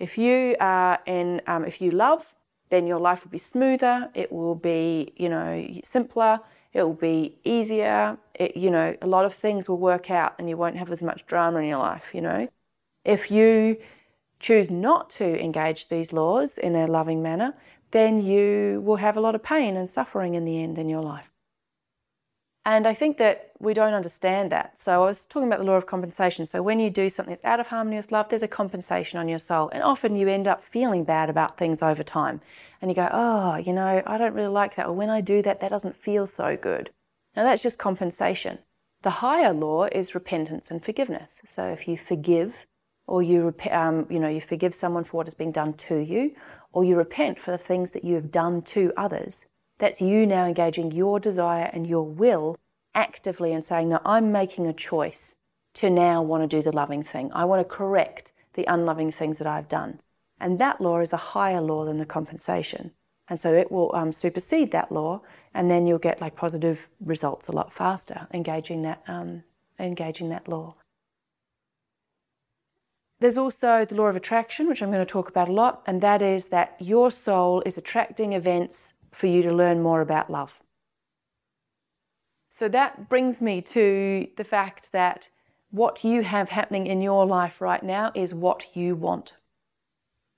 If you are in, um, if you love, then your life will be smoother. It will be, you know, simpler. It will be easier. It, you know, a lot of things will work out, and you won't have as much drama in your life. You know, if you choose not to engage these laws in a loving manner, then you will have a lot of pain and suffering in the end in your life. And I think that we don't understand that. So I was talking about the law of compensation. So when you do something that's out of harmony with love, there's a compensation on your soul. And often you end up feeling bad about things over time. And you go, oh, you know, I don't really like that. Or when I do that, that doesn't feel so good. Now that's just compensation. The higher law is repentance and forgiveness. So if you forgive or you, um, you know, you forgive someone for what has been done to you, or you repent for the things that you have done to others, that's you now engaging your desire and your will actively and saying, no, I'm making a choice to now want to do the loving thing. I want to correct the unloving things that I've done. And that law is a higher law than the compensation. And so it will um, supersede that law, and then you'll get like positive results a lot faster, engaging that, um, engaging that law. There's also the law of attraction, which I'm going to talk about a lot, and that is that your soul is attracting events for you to learn more about love. So that brings me to the fact that what you have happening in your life right now is what you want.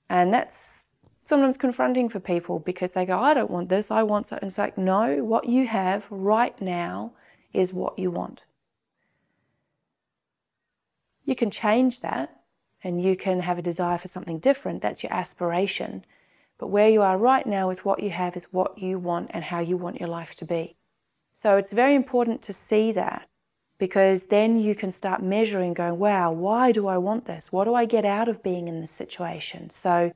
And that's sometimes confronting for people because they go, I don't want this, I want so. And it's like, no, what you have right now is what you want. You can change that and you can have a desire for something different. That's your aspiration. But where you are right now with what you have is what you want and how you want your life to be. So it's very important to see that, because then you can start measuring, going, wow, why do I want this? What do I get out of being in this situation? So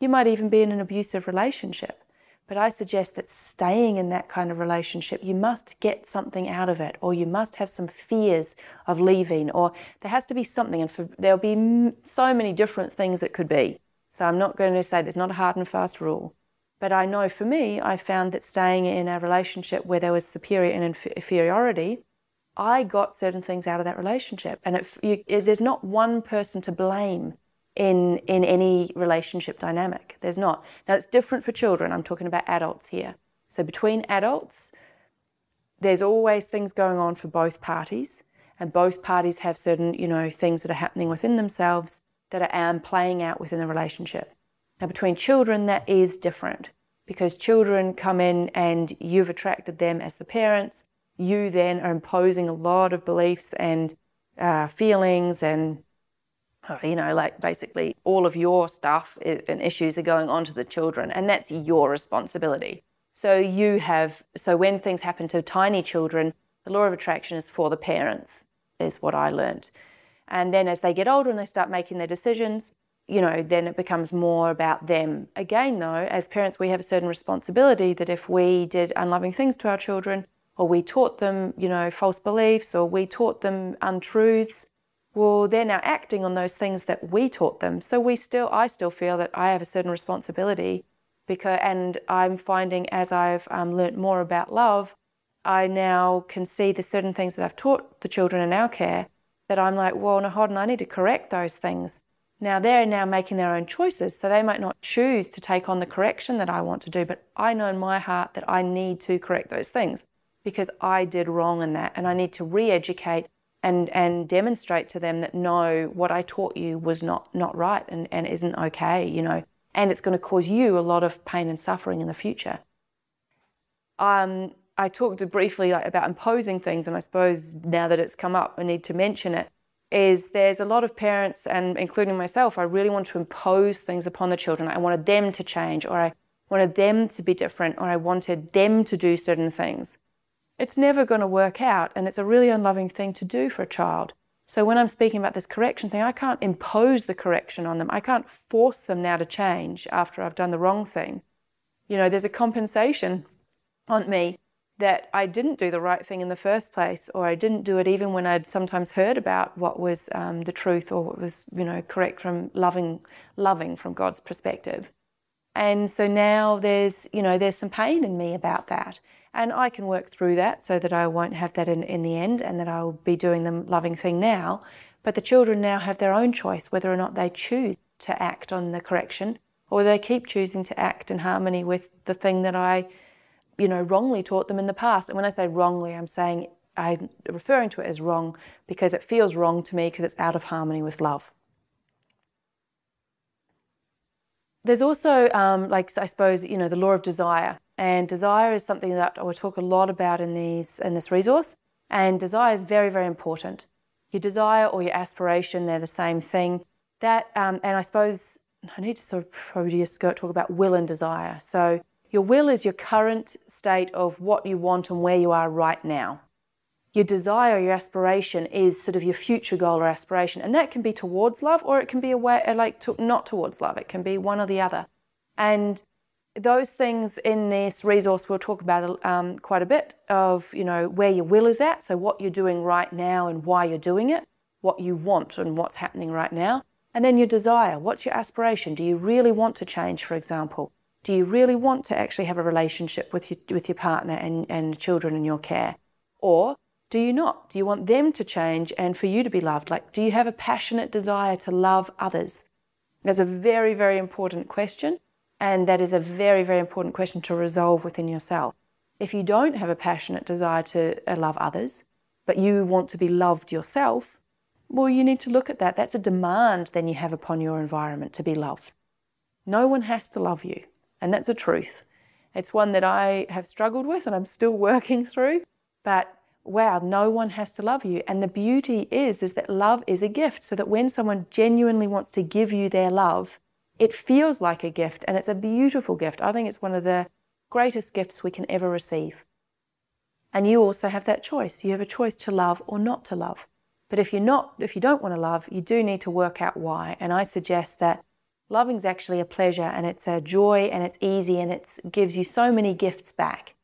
you might even be in an abusive relationship, but I suggest that staying in that kind of relationship, you must get something out of it, or you must have some fears of leaving, or there has to be something, and for, there'll be so many different things it could be. So I'm not going to say there's not a hard and fast rule. But I know for me, I found that staying in a relationship where there was superior and inferiority, I got certain things out of that relationship. And it, you, it, there's not one person to blame in, in any relationship dynamic. There's not. Now, it's different for children. I'm talking about adults here. So between adults, there's always things going on for both parties. And both parties have certain, you know, things that are happening within themselves that I am playing out within the relationship. Now between children, that is different, because children come in and you've attracted them as the parents. You then are imposing a lot of beliefs and uh, feelings and, you know, like basically all of your stuff and issues are going on to the children, and that's your responsibility. So you have, so when things happen to tiny children, the law of attraction is for the parents, is what I learned. And then as they get older and they start making their decisions, you know, then it becomes more about them. Again, though, as parents, we have a certain responsibility that if we did unloving things to our children, or we taught them, you know, false beliefs, or we taught them untruths, well, they're now acting on those things that we taught them. So we still, I still feel that I have a certain responsibility, because, and I'm finding as I've um, learnt more about love, I now can see the certain things that I've taught the children in our care that I'm like, well, no, hold on, I need to correct those things. Now they're now making their own choices, so they might not choose to take on the correction that I want to do, but I know in my heart that I need to correct those things because I did wrong in that, and I need to re-educate and, and demonstrate to them that no, what I taught you was not, not right and, and isn't okay, you know, and it's going to cause you a lot of pain and suffering in the future. Um, I talked briefly like, about imposing things, and I suppose now that it's come up, I need to mention it. Is there's a lot of parents, and including myself, I really want to impose things upon the children. I wanted them to change, or I wanted them to be different, or I wanted them to do certain things. It's never going to work out, and it's a really unloving thing to do for a child. So when I'm speaking about this correction thing, I can't impose the correction on them. I can't force them now to change after I've done the wrong thing. You know, there's a compensation on me that I didn't do the right thing in the first place, or I didn't do it even when I'd sometimes heard about what was um, the truth or what was, you know, correct from loving, loving from God's perspective. And so now there's, you know, there's some pain in me about that. And I can work through that so that I won't have that in, in the end, and that I'll be doing the loving thing now. But the children now have their own choice whether or not they choose to act on the correction, or they keep choosing to act in harmony with the thing that I you know, wrongly taught them in the past. And when I say wrongly, I'm saying, I'm referring to it as wrong because it feels wrong to me because it's out of harmony with love. There's also, um, like, I suppose, you know, the law of desire. And desire is something that I will talk a lot about in, these, in this resource. And desire is very, very important. Your desire or your aspiration, they're the same thing. That, um, and I suppose, I need to sort of probably just go talk about will and desire. So your will is your current state of what you want and where you are right now. Your desire, your aspiration is sort of your future goal or aspiration. And that can be towards love, or it can be away, like to, not towards love. It can be one or the other. And those things in this resource we'll talk about um, quite a bit of, you know, where your will is at. So what you're doing right now and why you're doing it, what you want and what's happening right now. And then your desire. What's your aspiration? Do you really want to change, for example? Do you really want to actually have a relationship with your, with your partner and, and children in your care? Or do you not? Do you want them to change and for you to be loved? Like, do you have a passionate desire to love others? That's a very, very important question. And that is a very, very important question to resolve within yourself. If you don't have a passionate desire to love others, but you want to be loved yourself, well, you need to look at that. That's a demand then you have upon your environment to be loved. No one has to love you. And that's a truth. It's one that I have struggled with and I'm still working through. But wow, no one has to love you. And the beauty is, is that love is a gift, so that when someone genuinely wants to give you their love, it feels like a gift, and it's a beautiful gift. I think it's one of the greatest gifts we can ever receive. And you also have that choice. You have a choice to love or not to love. But if you're not, if you don't want to love, you do need to work out why. And I suggest that loving is actually a pleasure, and it's a joy, and it's easy, and it gives you so many gifts back.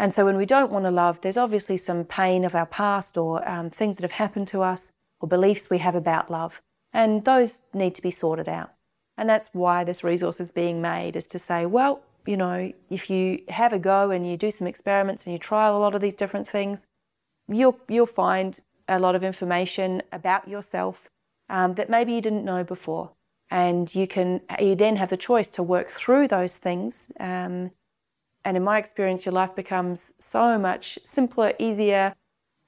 And so when we don't want to love, there's obviously some pain of our past, or um, things that have happened to us, or beliefs we have about love. And those need to be sorted out. And that's why this resource is being made, is to say, well, you know, if you have a go and you do some experiments and you try a lot of these different things, you'll, you'll find a lot of information about yourself um, that maybe you didn't know before. And you can, you then have the choice to work through those things. Um, and in my experience, your life becomes so much simpler, easier,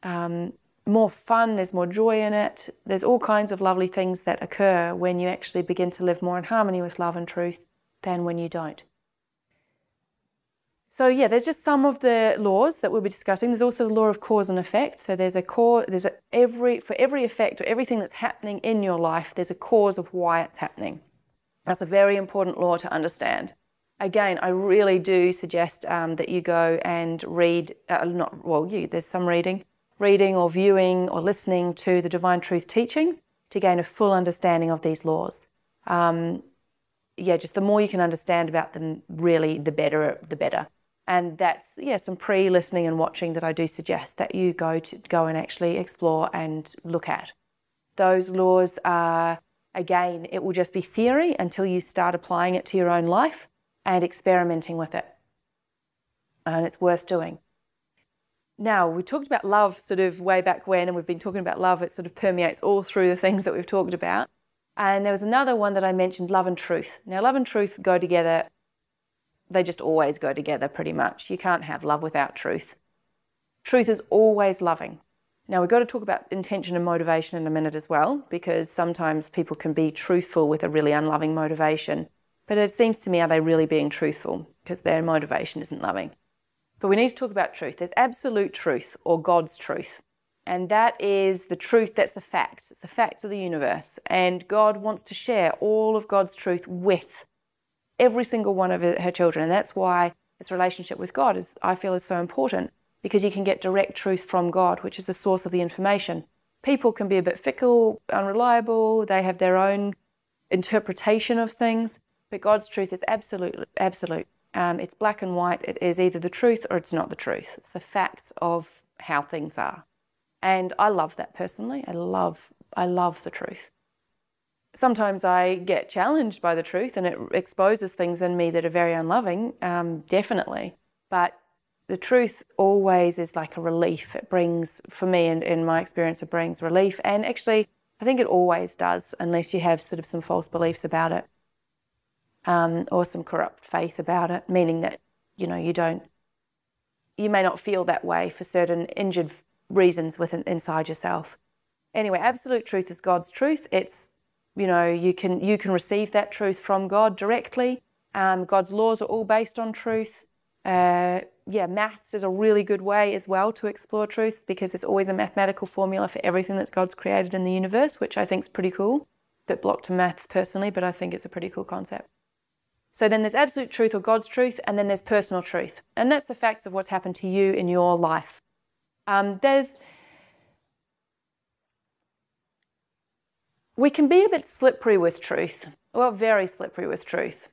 um, more fun. There's more joy in it. There's all kinds of lovely things that occur when you actually begin to live more in harmony with love and truth than when you don't. So yeah, there's just some of the laws that we'll be discussing. There's also the law of cause and effect. So there's a cause, there's a every, for every effect or everything that's happening in your life, there's a cause of why it's happening. That's a very important law to understand. Again, I really do suggest um, that you go and read, uh, not, well, you, there's some reading, reading or viewing or listening to the Divine Truth teachings to gain a full understanding of these laws. Um, yeah, just the more you can understand about them, really, the better, the better. And that's, yeah, some pre-listening and watching that I do suggest that you go to go and actually explore and look at. Those laws are, again, it will just be theory until you start applying it to your own life and experimenting with it. And it's worth doing. Now, we talked about love sort of way back when, and we've been talking about love. It sort of permeates all through the things that we've talked about. And there was another one that I mentioned, Love and Truth. Now, Love and Truth go together. They just always go together pretty much. You can't have love without truth. Truth is always loving. Now, we've got to talk about intention and motivation in a minute as well, because sometimes people can be truthful with a really unloving motivation. But it seems to me, are they really being truthful? Because their motivation isn't loving. But we need to talk about truth. There's absolute truth, or God's truth. And that is the truth, that's the facts. It's the facts of the universe. And God wants to share all of God's truth with every single one of her children. And that's why its relationship with God is, I feel, is so important, because you can get direct truth from God, which is the source of the information. People can be a bit fickle, unreliable. They have their own interpretation of things. But God's truth is absolute. absolute. Um, it's black and white. It is either the truth or it's not the truth. It's the facts of how things are. And I love that personally. I love, I love the truth. Sometimes I get challenged by the truth and it exposes things in me that are very unloving, um, definitely. But the truth always is like a relief. It brings, for me, and in, in my experience, it brings relief. And actually, I think it always does, unless you have sort of some false beliefs about it, um, or some corrupt faith about it, meaning that, you know, you don't, you may not feel that way for certain injured reasons within inside yourself. Anyway, absolute truth is God's truth. It's, you know, you can you can receive that truth from God directly. Um, God's laws are all based on truth. Uh, yeah, maths is a really good way as well to explore truths, because there's always a mathematical formula for everything that God's created in the universe, which I think is pretty cool. A bit blocked to maths personally, but I think it's a pretty cool concept. So then there's absolute truth, or God's truth, and then there's personal truth. And that's the facts of what's happened to you in your life. Um, there's, we can be a bit slippery with truth, well, very slippery with truth,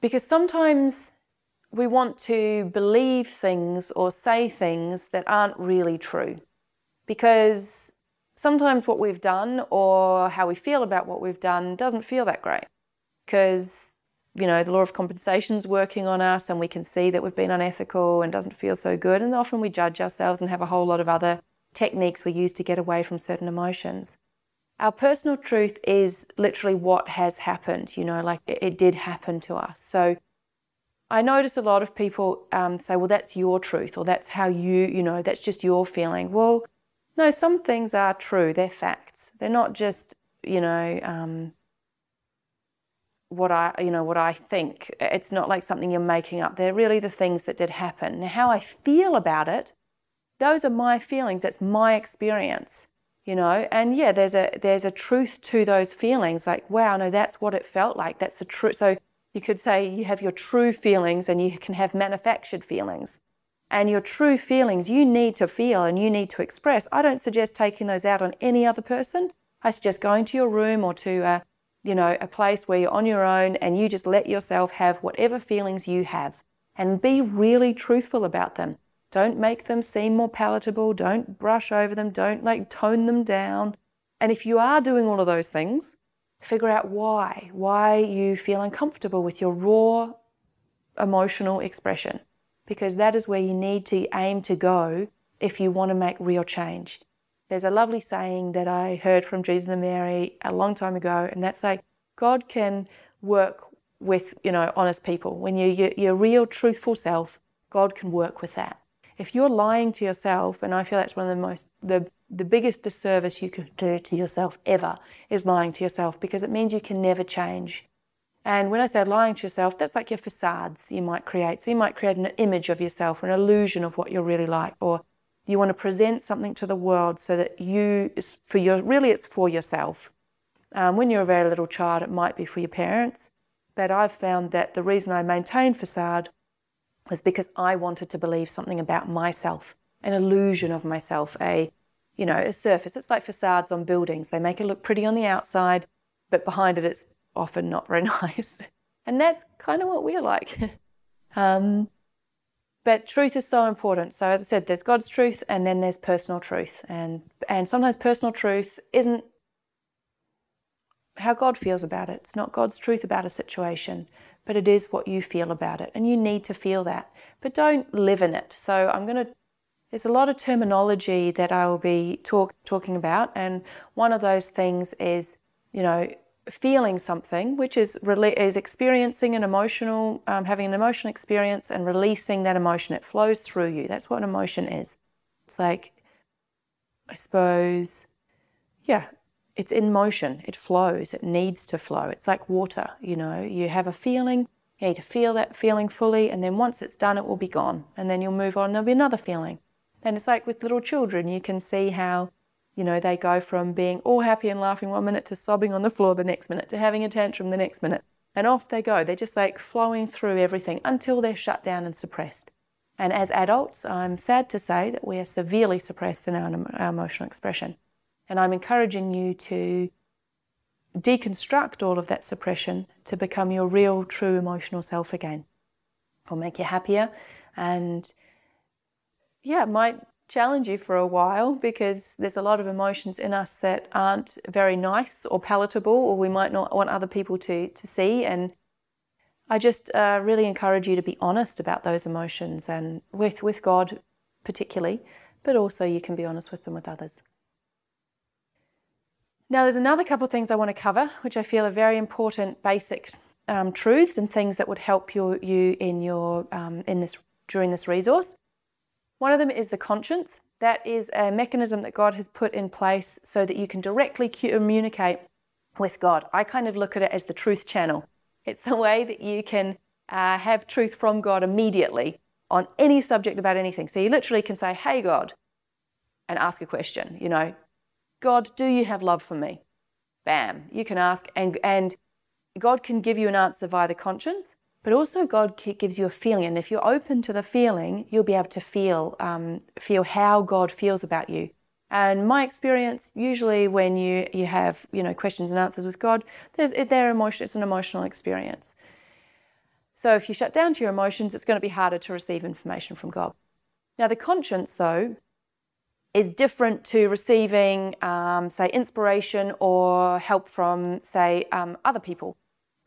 because sometimes we want to believe things or say things that aren't really true, because sometimes what we've done or how we feel about what we've done doesn't feel that great, because you know, the law of compensation is working on us and we can see that we've been unethical and doesn't feel so good. And often we judge ourselves and have a whole lot of other techniques we use to get away from certain emotions. Our personal truth is literally what has happened, you know, like it, it did happen to us. So I notice a lot of people um, say, well, that's your truth, or that's how you, you know, that's just your feeling. Well, no, some things are true. They're facts. They're not just, you know, um, what I, you know, what I think. It's not like something you're making up. They're really the things that did happen. Now, how I feel about it, those are my feelings. That's my experience, you know. And yeah, there's a there's a truth to those feelings. Like, wow, no, that's what it felt like. That's the truth. So you could say you have your true feelings, and you can have manufactured feelings. And your true feelings, you need to feel and you need to express. I don't suggest taking those out on any other person. I suggest going to your room or to a you know, a place where you're on your own and you just let yourself have whatever feelings you have and be really truthful about them. Don't make them seem more palatable. Don't brush over them. Don't like tone them down. And if you are doing all of those things, figure out why, why you feel uncomfortable with your raw emotional expression, because that is where you need to aim to go if you want to make real change. There's a lovely saying that I heard from Jesus and Mary a long time ago, and that's like, God can work with, you know, honest people. When you, you, your real, truthful self, God can work with that. If you're lying to yourself, and I feel that's one of the most, the, the biggest disservice you could do to yourself ever is lying to yourself, because it means you can never change. And when I say lying to yourself, that's like your facades you might create. So you might create an image of yourself or an illusion of what you're really like, or you want to present something to the world so that you, for your, really it's for yourself. Um, when you're a very little child, it might be for your parents. But I've found that the reason I maintained facade was because I wanted to believe something about myself, an illusion of myself, a, you know, a surface. It's like facades on buildings. They make it look pretty on the outside, but behind it, it's often not very nice. And that's kind of what we're like. um, But truth is so important. So as I said, there's God's truth and then there's personal truth. And, and sometimes personal truth isn't how God feels about it. It's not God's truth about a situation, but it is what you feel about it. And you need to feel that, but don't live in it. So I'm going to There's a lot of terminology that I will be talk, talking about, and one of those things is, you know, feeling something, which is is experiencing an emotional, um, having an emotional experience and releasing that emotion. It flows through you. That's what an emotion is. It's like, I suppose, yeah, it's in motion. It flows. It needs to flow. It's like water, you know. You have a feeling. You need to feel that feeling fully, and then once it's done, it will be gone. And then you'll move on. There'll be another feeling. And it's like with little children, you can see how, you know, they go from being all happy and laughing one minute to sobbing on the floor the next minute to having a tantrum the next minute. And off they go. They're just like flowing through everything until they're shut down and suppressed. And as adults, I'm sad to say that we are severely suppressed in our, our emotional expression. And I'm encouraging you to deconstruct all of that suppression to become your real, true emotional self again. It'll make you happier, and yeah, it might challenge you for a while because there's a lot of emotions in us that aren't very nice or palatable, or we might not want other people to, to see. And I just uh, really encourage you to be honest about those emotions, and with, with God particularly, but also you can be honest with them with others. Now there's another couple of things I want to cover, which I feel are very important basic um, truths and things that would help you, you in your, um, in this, during this resource. One of them is the conscience. That is a mechanism that God has put in place so that you can directly communicate with God. I kind of look at it as the truth channel. It's the way that you can uh, have truth from God immediately on any subject about anything. So you literally can say, hey God, and ask a question. You know, God, do you have love for me? Bam, you can ask, and, and God can give you an answer via the conscience. But also God gives you a feeling, and if you're open to the feeling, you'll be able to feel, um, feel how God feels about you. And my experience, usually when you, you have, you know, questions and answers with God, there's, they're emotion, it's an emotional experience. So if you shut down to your emotions, it's going to be harder to receive information from God. Now the conscience, though, is different to receiving, um, say, inspiration or help from, say, um, other people.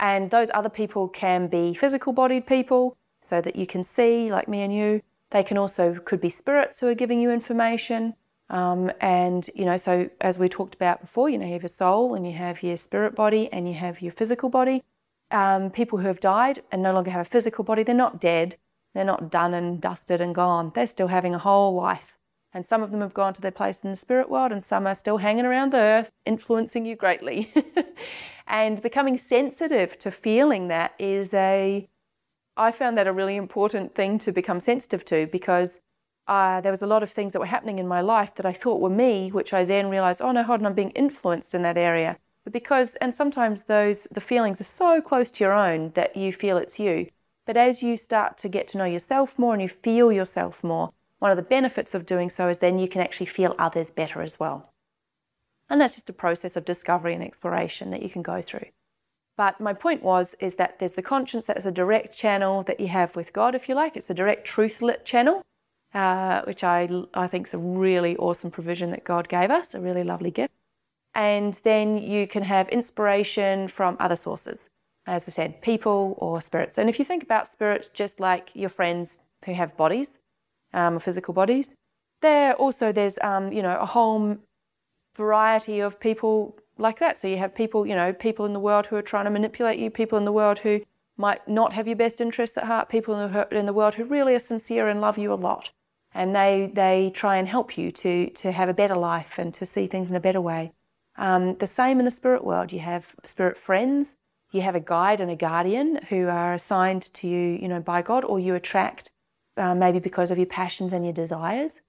And those other people can be physical-bodied people, so that you can see, like me and you. They can also, could be spirits who are giving you information. Um, and, you know, so as we talked about before, you know, you have your soul and you have your spirit body and you have your physical body. Um, people who have died and no longer have a physical body, they're not dead. They're not done and dusted and gone. They're still having a whole life. And some of them have gone to their place in the spirit world, and some are still hanging around the earth, influencing you greatly. And becoming sensitive to feeling that is a, I found that a really important thing to become sensitive to, because uh, there was a lot of things that were happening in my life that I thought were me, which I then realized, oh no, hold on, I'm being influenced in that area. But because, and sometimes those, the feelings are so close to your own that you feel it's you. But as you start to get to know yourself more and you feel yourself more, one of the benefits of doing so is then you can actually feel others better as well. And that's just a process of discovery and exploration that you can go through. But my point was, is that there's the conscience, that's a direct channel that you have with God, if you like. It's the direct truth-lit channel, uh, which I, I think is a really awesome provision that God gave us, a really lovely gift. And then you can have inspiration from other sources, as I said, people or spirits. And if you think about spirits, just like your friends who have bodies, Um, physical bodies. There also there's um, you know, a whole variety of people like that. So you have people, you know, people in the world who are trying to manipulate you, people in the world who might not have your best interests at heart, people in the, in the world who really are sincere and love you a lot, and they they try and help you to to have a better life and to see things in a better way. Um, the same in the spirit world. You have spirit friends. You have a guide and a guardian who are assigned to you, you know, by God, or you attract. Uh, maybe because of your passions and your desires,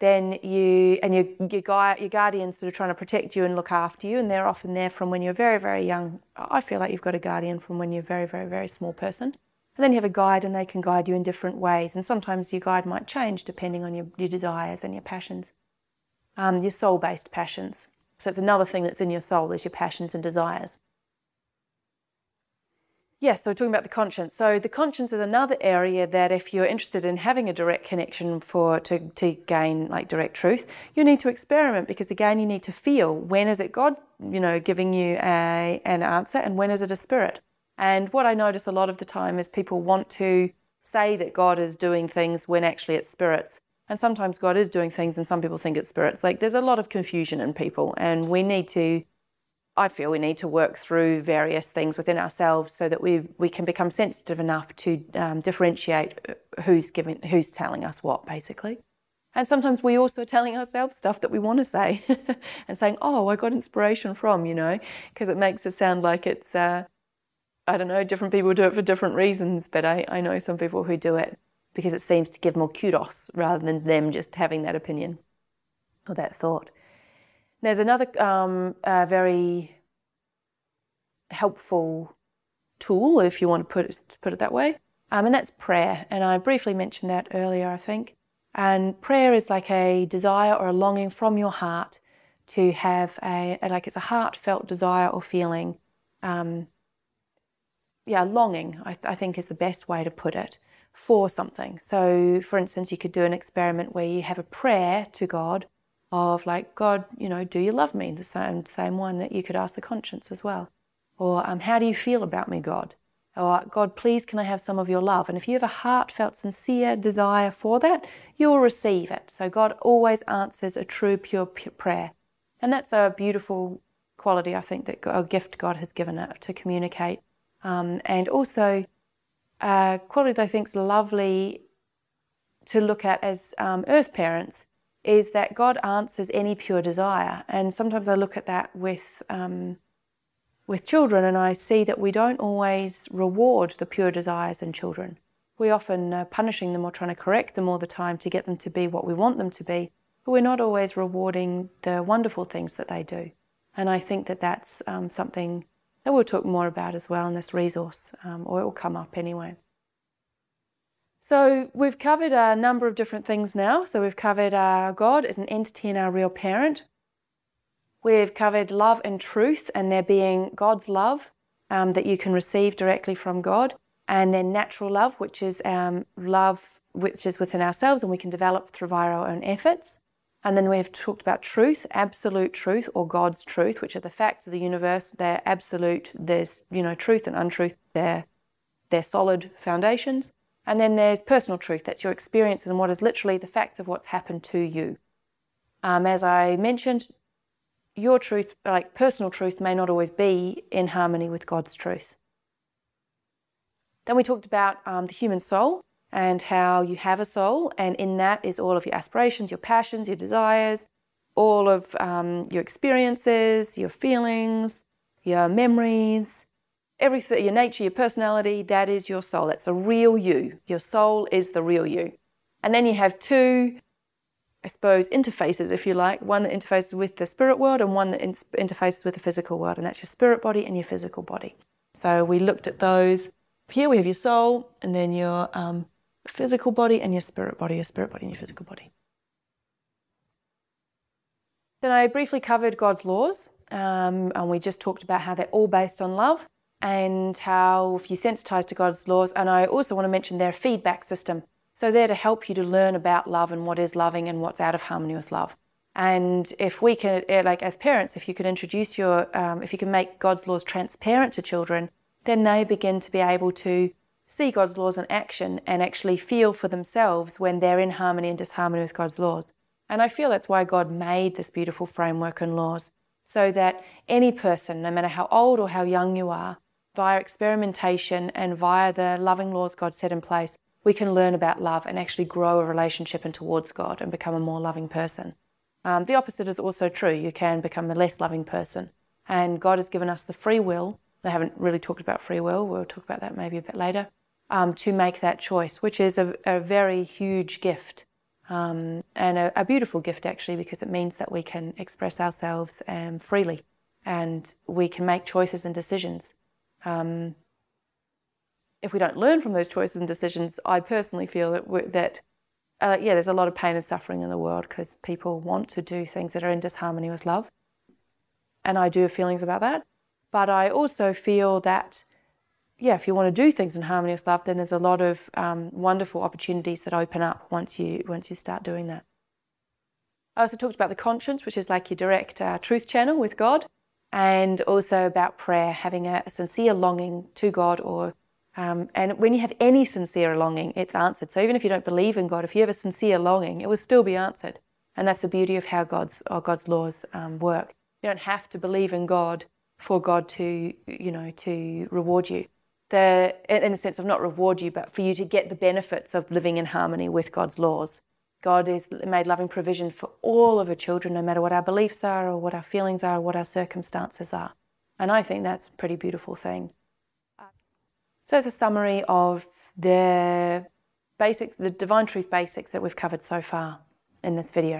then you and your your, guy, your guardian's sort of trying to protect you and look after you, and they're often there from when you're very, very young. I feel like you've got a guardian from when you're a very, very, very small person. And then you have a guide, and they can guide you in different ways, and sometimes your guide might change depending on your, your desires and your passions, um, your soul-based passions. So it's another thing that's in your soul, is your passions and desires. Yes, so we're talking about the conscience. So the conscience is another area that if you're interested in having a direct connection for to, to gain like direct truth, you need to experiment, because again, you need to feel, when is it God, you know, giving you a, an answer, and when is it a spirit? And what I notice a lot of the time is people want to say that God is doing things when actually it's spirits. And sometimes God is doing things and some people think it's spirits. Like, there's a lot of confusion in people, and we need to, I feel we need to work through various things within ourselves so that we, we can become sensitive enough to um, differentiate who's giving, who's telling us what, basically. And sometimes we also are telling ourselves stuff that we want to say and saying, oh, I got inspiration from, you know, because it makes it sound like it's, uh, I don't know, different people do it for different reasons, but I, I know some people who do it because it seems to give more kudos rather than them just having that opinion or that thought. There's another um, uh, very helpful tool, if you want to put it, put it that way, um, and that's prayer. And I briefly mentioned that earlier, I think. And prayer is like a desire or a longing from your heart to have a, like it's a heartfelt desire or feeling. Um, yeah, longing, I, th I think is the best way to put it, for something. So, for instance, you could do an experiment where you have a prayer to God of like, God, you know, do you love me? The same, same one that you could ask the conscience as well. Or um, how do you feel about me, God? Or, God, please, can I have some of your love? And if you have a heartfelt, sincere desire for that, you'll receive it. So God always answers a true, pure prayer. And that's a beautiful quality, I think, that a gift God has given it to communicate. Um, and also a quality that I think is lovely to look at as um, earth parents is that God answers any pure desire. And sometimes I look at that with... Um, with children, and I see that we don't always reward the pure desires in children. We often are punishing them or trying to correct them all the time to get them to be what we want them to be, but we're not always rewarding the wonderful things that they do. And I think that that's um, something that we'll talk more about as well in this resource, um, or it will come up anyway. So we've covered a number of different things now. So we've covered our God as an entity and our real parent. We've covered love and truth, and there being God's love um, that you can receive directly from God, and then natural love, which is um, love which is within ourselves and we can develop through via our own efforts. And then we've talked about truth, absolute truth, or God's truth, which are the facts of the universe. They're absolute. There's, you know, truth and untruth. They're, they're solid foundations. And then there's personal truth. That's your experiences and what is literally the facts of what's happened to you. Um, as I mentioned, your truth, like personal truth, may not always be in harmony with God's truth. Then we talked about um, the human soul and how you have a soul, and in that is all of your aspirations, your passions, your desires, all of um, your experiences, your feelings, your memories, everything, your nature, your personality. That is your soul. That's the real you. Your soul is the real you. And then you have two, I suppose, interfaces, if you like, one that interfaces with the spirit world and one that in interfaces with the physical world, and that's your spirit body and your physical body. So we looked at those. Here we have your soul, and then your um, physical body and your spirit body, your spirit body and your physical body. Then I briefly covered God's laws, um, and we just talked about how they're all based on love and how if you sensitize to God's laws, and I also want to mention their feedback system. So they're to help you to learn about love and what is loving and what's out of harmony with love. And if we can, like as parents, if you could introduce your, um, if you can make God's laws transparent to children, then they begin to be able to see God's laws in action and actually feel for themselves when they're in harmony and disharmony with God's laws. And I feel that's why God made this beautiful framework and laws, so that any person, no matter how old or how young you are, via experimentation and via the loving laws God set in place, we can learn about love and actually grow a relationship and towards God and become a more loving person. Um, the opposite is also true. You can become a less loving person. And God has given us the free will. I haven't really talked about free will. We'll talk about that maybe a bit later, um, to make that choice, which is a, a very huge gift, um, and a, a beautiful gift, actually, because it means that we can express ourselves um, freely and we can make choices and decisions. Um, If we don't learn from those choices and decisions, I personally feel that, we're, that uh, yeah, there's a lot of pain and suffering in the world because people want to do things that are in disharmony with love. And I do have feelings about that. But I also feel that, yeah, if you want to do things in harmony with love, then there's a lot of um, wonderful opportunities that open up once you, once you start doing that. I also talked about the conscience, which is like your direct uh, truth channel with God, and also about prayer, having a, a sincere longing to God or Um, and when you have any sincere longing, it's answered. So even if you don't believe in God, if you have a sincere longing, it will still be answered. And that's the beauty of how God's, or God's laws um, work. You don't have to believe in God for God to, you know, to reward you. The, in the sense of not reward you, but for you to get the benefits of living in harmony with God's laws. God has made loving provision for all of her children, no matter what our beliefs are or what our feelings are or what our circumstances are. And I think that's a pretty beautiful thing. So as a summary of the basics, the Divine Truth basics that we've covered so far in this video.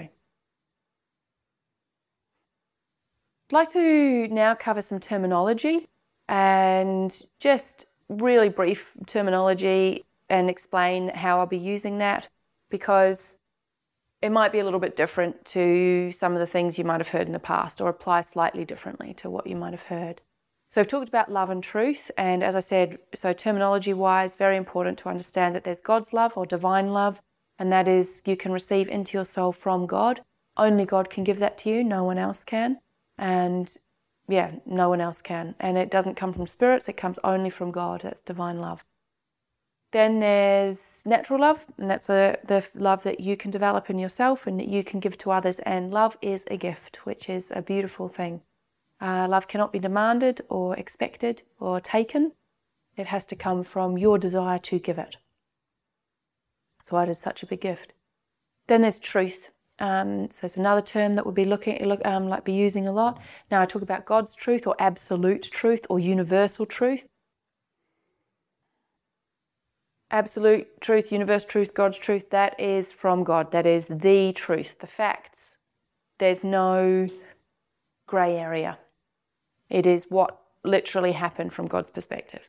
I'd like to now cover some terminology and just really brief terminology and explain how I'll be using that, because it might be a little bit different to some of the things you might have heard in the past, or apply slightly differently to what you might have heard. So I've talked about love and truth, and as I said, so terminology-wise, very important to understand that there's God's love or divine love, and that is you can receive into your soul from God. Only God can give that to you, no one else can. And yeah, no one else can. And it doesn't come from spirits, it comes only from God. That's divine love. Then there's natural love, and that's a, the love that you can develop in yourself and that you can give to others. And love is a gift, which is a beautiful thing. Uh, love cannot be demanded or expected or taken. It has to come from your desire to give it. That's why it is such a big gift. Then there's truth. Um, so it's another term that we'll be looking, look, um, like be using a lot. Now I talk about God's truth or absolute truth or universal truth. Absolute truth, universal truth, God's truth, that is from God. That is the truth, the facts. There's no grey area. It is what literally happened from God's perspective.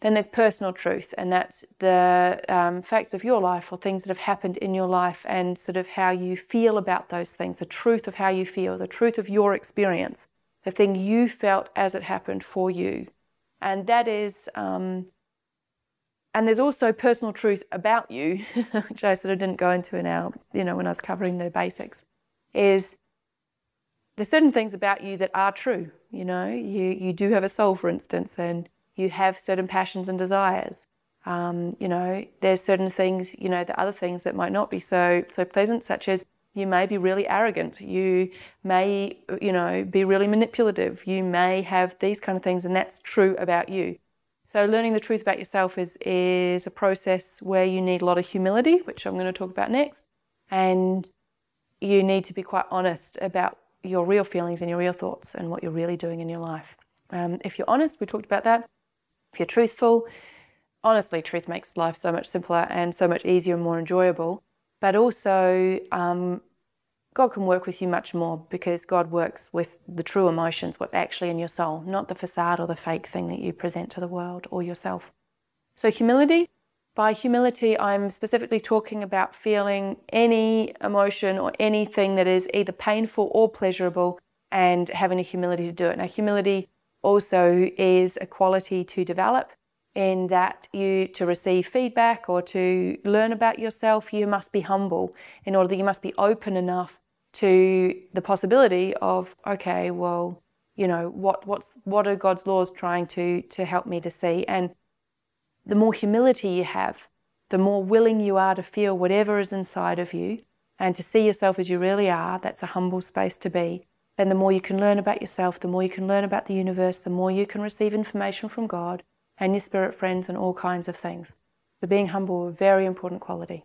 Then there's personal truth, and that's the um, facts of your life or things that have happened in your life and sort of how you feel about those things, the truth of how you feel, the truth of your experience, the thing you felt as it happened for you. And that is, um, and there's also personal truth about you, which I sort of didn't go into in our, you know, when I was covering the basics, is there's certain things about you that are true, you know, you, you do have a soul, for instance, and you have certain passions and desires. Um, you know, there's certain things, you know, the other things that might not be so, so pleasant, such as you may be really arrogant, you may, you know, be really manipulative, you may have these kind of things, and that's true about you. So learning the truth about yourself is, is a process where you need a lot of humility, which I'm going to talk about next, and you need to be quite honest about your real feelings and your real thoughts and what you're really doing in your life. Um, if you're honest, we talked about that. If you're truthful, honestly, truth makes life so much simpler and so much easier and more enjoyable. But also, um, God can work with you much more, because God works with the true emotions, what's actually in your soul, not the facade or the fake thing that you present to the world or yourself. So humility. By humility, I'm specifically talking about feeling any emotion or anything that is either painful or pleasurable, and having a humility to do it. Now, humility also is a quality to develop, in that you, to receive feedback or to learn about yourself, you must be humble, in order that you must be open enough to the possibility of, okay, well, you know, what, what's, what are God's laws trying to, to help me to see? And the more humility you have, the more willing you are to feel whatever is inside of you and to see yourself as you really are. That's a humble space to be. Then the more you can learn about yourself, the more you can learn about the universe, the more you can receive information from God and your spirit friends and all kinds of things. So being humble is a very important quality.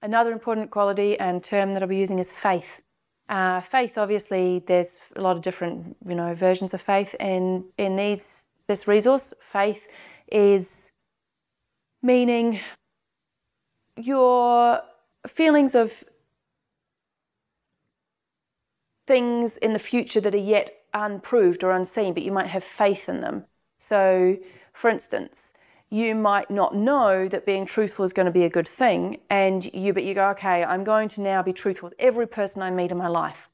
Another important quality and term that I'll be using is faith. Uh, faith, obviously, there's a lot of different, you know, versions of faith. And in these, this resource, faith is meaning your feelings of things in the future that are yet unproved or unseen, but you might have faith in them. So, for instance, you might not know that being truthful is going to be a good thing, and you but you go, okay, I'm going to now be truthful with every person I meet in my life.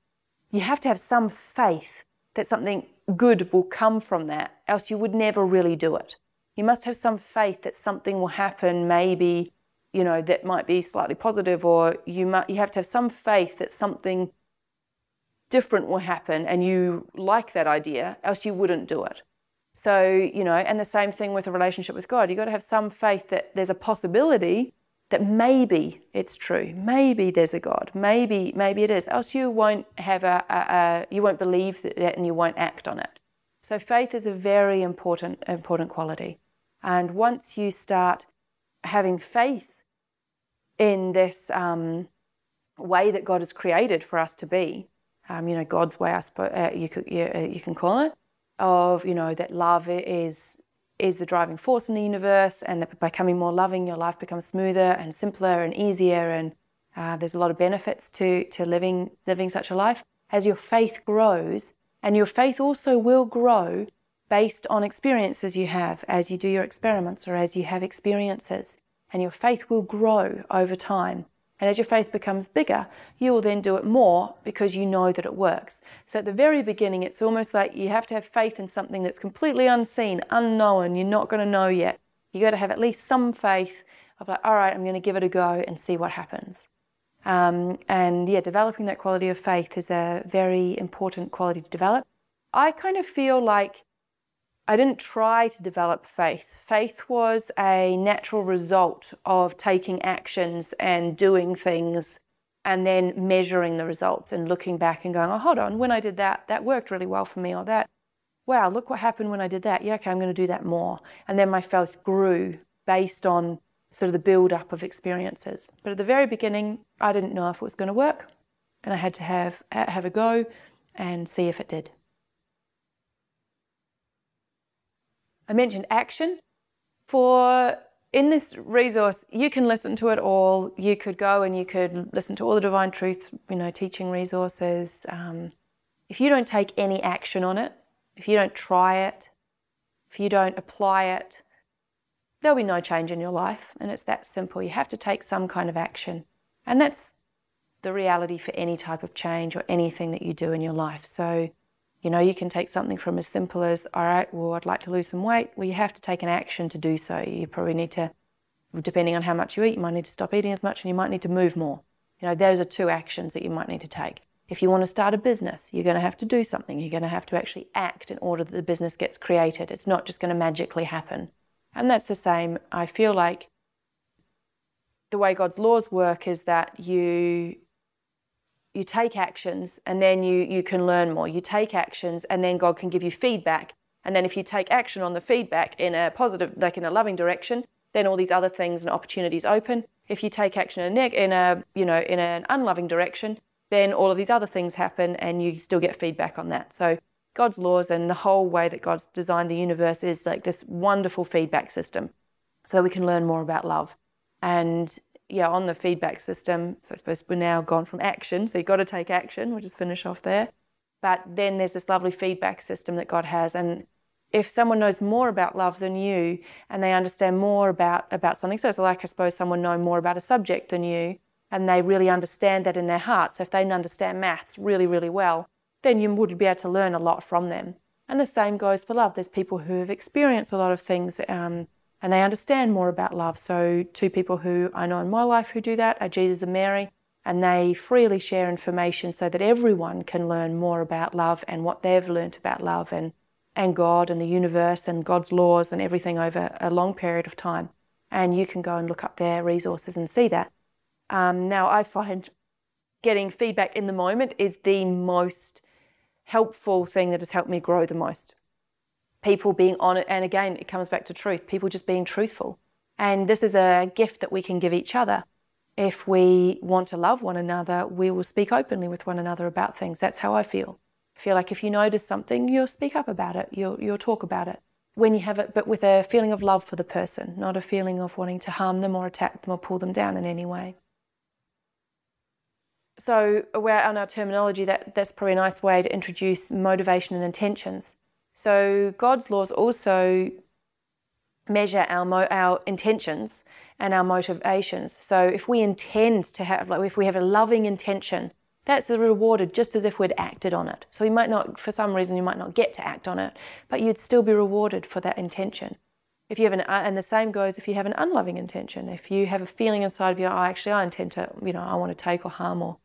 You have to have some faith that something good will come from that, else you would never really do it. You must have some faith that something will happen, maybe, you know, that might be slightly positive, or you might, you have to have some faith that something different will happen and you like that idea, else you wouldn't do it. So, you know, and the same thing with a relationship with God. You've got to have some faith that there's a possibility that maybe it's true. Maybe there's a God. Maybe, maybe it is. Else you won't have a, a, a you won't believe that and you won't act on it. So faith is a very important, important quality. And once you start having faith in this um, way that God has created for us to be, um, you know, God's way, I suppose, uh, you could, you, uh, you can call it, of, you know, that love is is the driving force in the universe, and that becoming more loving, your life becomes smoother and simpler and easier, and uh, there's a lot of benefits to to living living such a life. As your faith grows, and your faith also will grow based on experiences you have as you do your experiments or as you have experiences, and your faith will grow over time. And as your faith becomes bigger, you will then do it more because you know that it works. So at the very beginning, it's almost like you have to have faith in something that's completely unseen, unknown, you're not going to know yet. You've got to have at least some faith of like, all right, I'm going to give it a go and see what happens. Um, and yeah, developing that quality of faith is a very important quality to develop. I kind of feel like I didn't try to develop faith. Faith was a natural result of taking actions and doing things and then measuring the results and looking back and going, oh, hold on, when I did that, that worked really well for me, or that, wow, look what happened when I did that. Yeah, okay, I'm going to do that more. And then my faith grew based on sort of the build-up of experiences. But at the very beginning, I didn't know if it was going to work, and I had to have, have a go and see if it did. I mentioned action. For in this resource, you can listen to it all. You could go and you could listen to all the Divine Truth, you know, teaching resources. Um, if you don't take any action on it, if you don't try it, if you don't apply it, there'll be no change in your life. And it's that simple. You have to take some kind of action. And that's the reality for any type of change or anything that you do in your life. So, you know, you can take something from as simple as, all right, well, I'd like to lose some weight. Well, you have to take an action to do so. You probably need to, depending on how much you eat, you might need to stop eating as much, and you might need to move more. You know, those are two actions that you might need to take. If you want to start a business, you're going to have to do something. You're going to have to actually act in order that the business gets created. It's not just going to magically happen. And that's the same. I feel like the way God's laws work is that you... You take actions and then you, you can learn more. You take actions and then God can give you feedback. And then if you take action on the feedback in a positive, like in a loving direction, then all these other things and opportunities open. If you take action in a, neg in a you know, in an unloving direction, then all of these other things happen and you still get feedback on that. So God's laws and the whole way that God's designed the universe is like this wonderful feedback system so that we can learn more about love. And yeah, on the feedback system, so I suppose we're now gone from action, so you've got to take action, we'll just finish off there. But then there's this lovely feedback system that God has, and if someone knows more about love than you, and they understand more about, about something, so it's like, I suppose, someone knowing more about a subject than you, and they really understand that in their heart, so if they understand maths really, really well, then you would be able to learn a lot from them. And the same goes for love. There's people who have experienced a lot of things, um, and they understand more about love. So two people who I know in my life who do that are Jesus and Mary, and they freely share information so that everyone can learn more about love and what they've learnt about love and, and God and the universe and God's laws and everything over a long period of time. And you can go and look up their resources and see that. Um, now, I find getting feedback in the moment is the most helpful thing that has helped me grow the most. People being honest, and again, it comes back to truth, people just being truthful. And this is a gift that we can give each other. If we want to love one another, we will speak openly with one another about things. That's how I feel. I feel like if you notice something, you'll speak up about it, you'll, you'll talk about it. When you have it, but with a feeling of love for the person, not a feeling of wanting to harm them or attack them or pull them down in any way. So where on our terminology, that, that's probably a nice way to introduce motivation and intentions. So God's laws also measure our, mo our intentions and our motivations. So if we intend to have, like if we have a loving intention, that's rewarded just as if we'd acted on it. So you might not, for some reason, you might not get to act on it, but you'd still be rewarded for that intention. If you have an, and the same goes if you have an unloving intention. If you have a feeling inside of you, oh, actually I intend to, you know, I want to take or harm or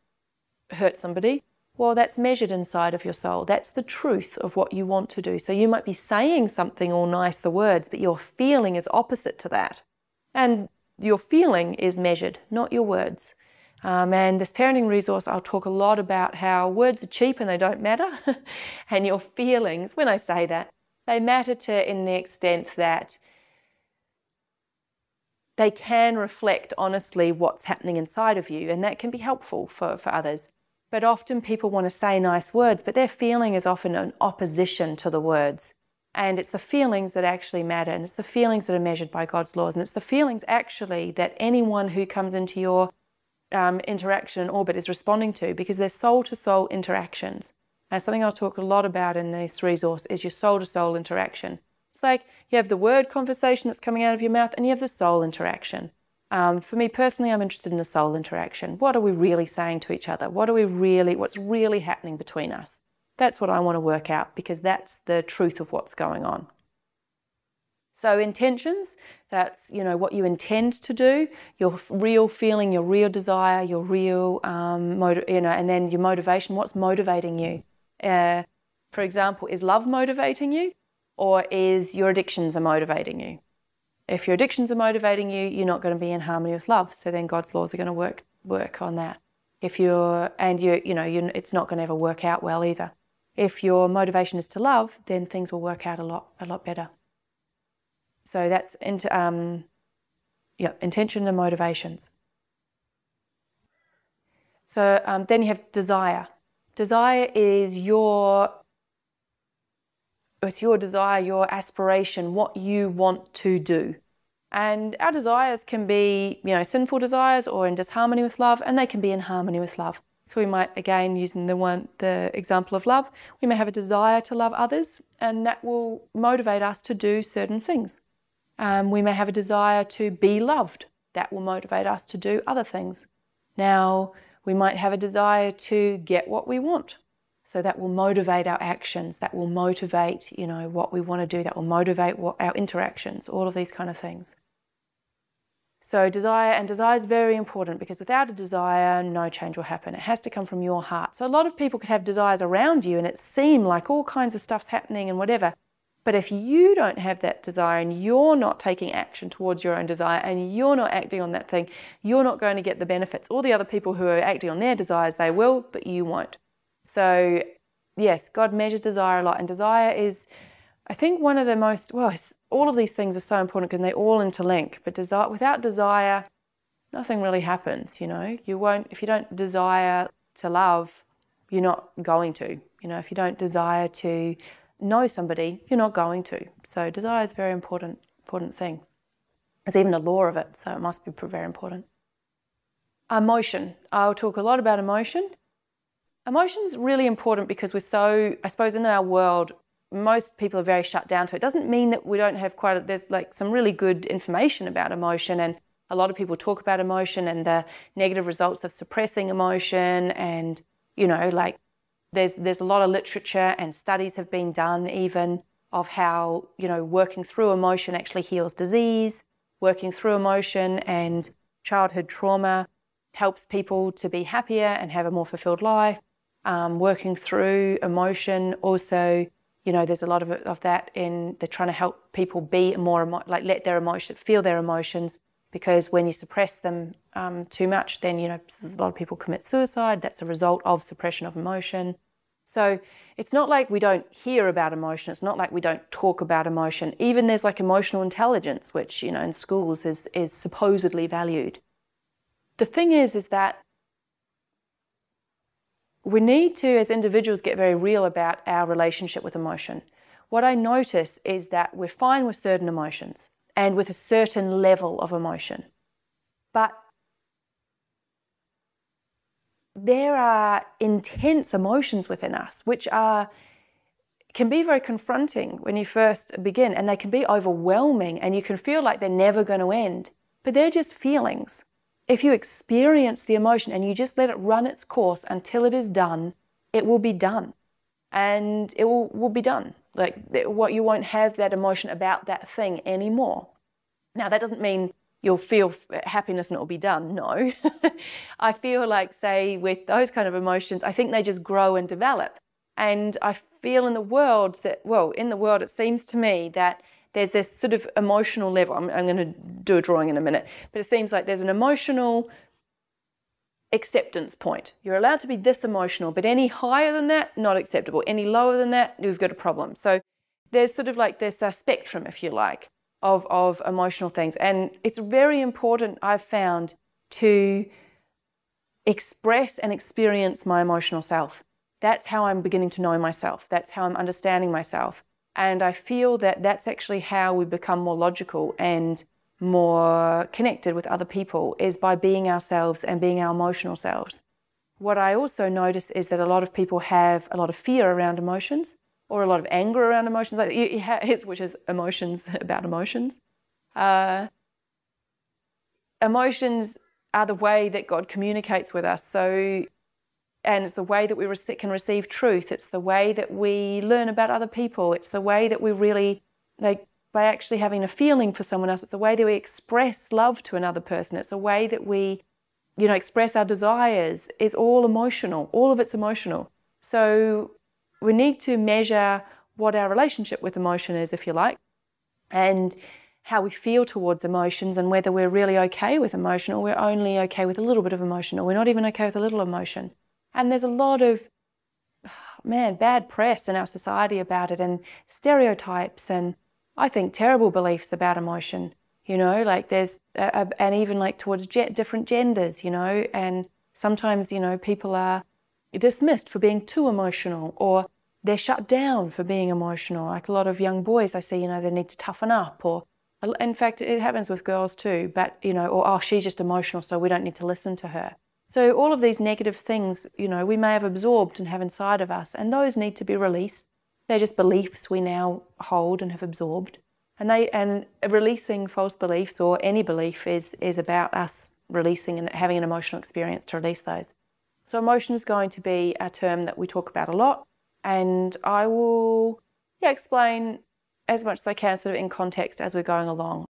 hurt somebody, well, that's measured inside of your soul. That's the truth of what you want to do. So you might be saying something all nice, the words, but your feeling is opposite to that. And your feeling is measured, not your words. Um, and this parenting resource, I'll talk a lot about how words are cheap and they don't matter. And your feelings, when I say that, they matter to in the extent that they can reflect honestly what's happening inside of you. And that can be helpful for, for others. But often people want to say nice words, but their feeling is often an opposition to the words. And it's the feelings that actually matter, and it's the feelings that are measured by God's laws, and it's the feelings actually that anyone who comes into your um, interaction and orbit is responding to, because they're soul-to-soul interactions. And something I'll talk a lot about in this resource is your soul-to-soul interaction. It's like you have the word conversation that's coming out of your mouth, and you have the soul interaction. Um, for me personally, I'm interested in the soul interaction. What are we really saying to each other? What are we really, what's really happening between us? That's what I want to work out, because that's the truth of what's going on. So intentions, that's, you know, what you intend to do, your real feeling, your real desire, your real, um, you know, and then your motivation, what's motivating you? Uh, for example, is love motivating you, or is your addictions are motivating you? If your addictions are motivating you, you're not going to be in harmony with love. So then God's laws are going to work work on that. If you're and you you know you it's not going to ever work out well either. If your motivation is to love, then things will work out a lot a lot better. So that's into um, yeah, intention and motivations. So um, then you have desire. Desire is your It's your desire, your aspiration, what you want to do. And our desires can be, you know, sinful desires or in disharmony with love, and they can be in harmony with love. So we might, again, using the one, the example of love, we may have a desire to love others, and that will motivate us to do certain things. Um, we may have a desire to be loved. That will motivate us to do other things. Now, we might have a desire to get what we want. So that will motivate our actions, that will motivate, you know, what we want to do, that will motivate what, our interactions, all of these kind of things. So desire, and desire is very important, because without a desire, no change will happen. It has to come from your heart. So a lot of people could have desires around you and it seem like all kinds of stuff's happening and whatever. But if you don't have that desire and you're not taking action towards your own desire and you're not acting on that thing, you're not going to get the benefits. All the other people who are acting on their desires, they will, but you won't. So, yes, God measures desire a lot, and desire is, I think, one of the most, well, it's, all of these things are so important because they all interlink, but desire, without desire, nothing really happens, you know. You won't, if you don't desire to love, you're not going to. You know, if you don't desire to know somebody, you're not going to. So desire is a very important, important thing. There's even a law of it, so it must be very important. Emotion. I'll talk a lot about emotion. Emotion's really important because we're so, I suppose in our world, most people are very shut down to it. It doesn't mean that we don't have quite, a, there's like some really good information about emotion, and a lot of people talk about emotion and the negative results of suppressing emotion, and, you know, like there's, there's a lot of literature and studies have been done even of how, you know, working through emotion actually heals disease, working through emotion and childhood trauma helps people to be happier and have a more fulfilled life. Um, working through emotion also, you know, there's a lot of, of that in, they're trying to help people be more, emo like let their emotions, feel their emotions, because when you suppress them um, too much, then, you know, a lot of people commit suicide. That's a result of suppression of emotion. So it's not like we don't hear about emotion. It's not like we don't talk about emotion. Even there's like emotional intelligence, which, you know, in schools is, is supposedly valued. The thing is, is that we need to, as individuals, get very real about our relationship with emotion. What I notice is that we're fine with certain emotions and with a certain level of emotion. But there are intense emotions within us which are, can be very confronting when you first begin, and they can be overwhelming and you can feel like they're never going to end. But they're just feelings. If you experience the emotion and you just let it run its course until it is done, it will be done. And it will, will be done. Like, what, you won't have that emotion about that thing anymore. Now, that doesn't mean you'll feel happiness and it'll be done. No. I feel like, say, with those kind of emotions, I think they just grow and develop. And I feel in the world that, well, in the world, it seems to me that there's this sort of emotional level. I'm, I'm going to do a drawing in a minute, but it seems like there's an emotional acceptance point. You're allowed to be this emotional, but any higher than that, not acceptable. Any lower than that, you've got a problem. So there's sort of like this uh, spectrum, if you like, of, of emotional things. And it's very important, I've found, to express and experience my emotional self. That's how I'm beginning to know myself. That's how I'm understanding myself. And I feel that that's actually how we become more logical and more connected with other people, is by being ourselves and being our emotional selves. What I also notice is that a lot of people have a lot of fear around emotions, or a lot of anger around emotions, like you have, which is emotions about emotions. Uh, emotions are the way that God communicates with us. So, and it's the way that we can receive truth. It's the way that we learn about other people. It's the way that we really, like, by actually having a feeling for someone else, it's the way that we express love to another person. It's the way that we, you know, express our desires. It's all emotional. All of it's emotional. So we need to measure what our relationship with emotion is, if you like, and how we feel towards emotions, and whether we're really okay with emotion, or we're only okay with a little bit of emotion, or we're not even okay with a little emotion. And there's a lot of, man, bad press in our society about it, and stereotypes, and I think terrible beliefs about emotion, you know, like there's, a, a, and even like towards ge- different genders, you know, and sometimes, you know, people are dismissed for being too emotional, or they're shut down for being emotional. Like a lot of young boys I see, you know, they need to toughen up, or in fact it happens with girls too, but you know, or oh, she's just emotional, so we don't need to listen to her. So all of these negative things, you know, we may have absorbed and have inside of us, and those need to be released. They're just beliefs we now hold and have absorbed, and they and releasing false beliefs, or any belief, is is about us releasing and having an emotional experience to release those. So emotion is going to be a term that we talk about a lot, and I will yeah, explain as much as I can sort of in context as we're going along.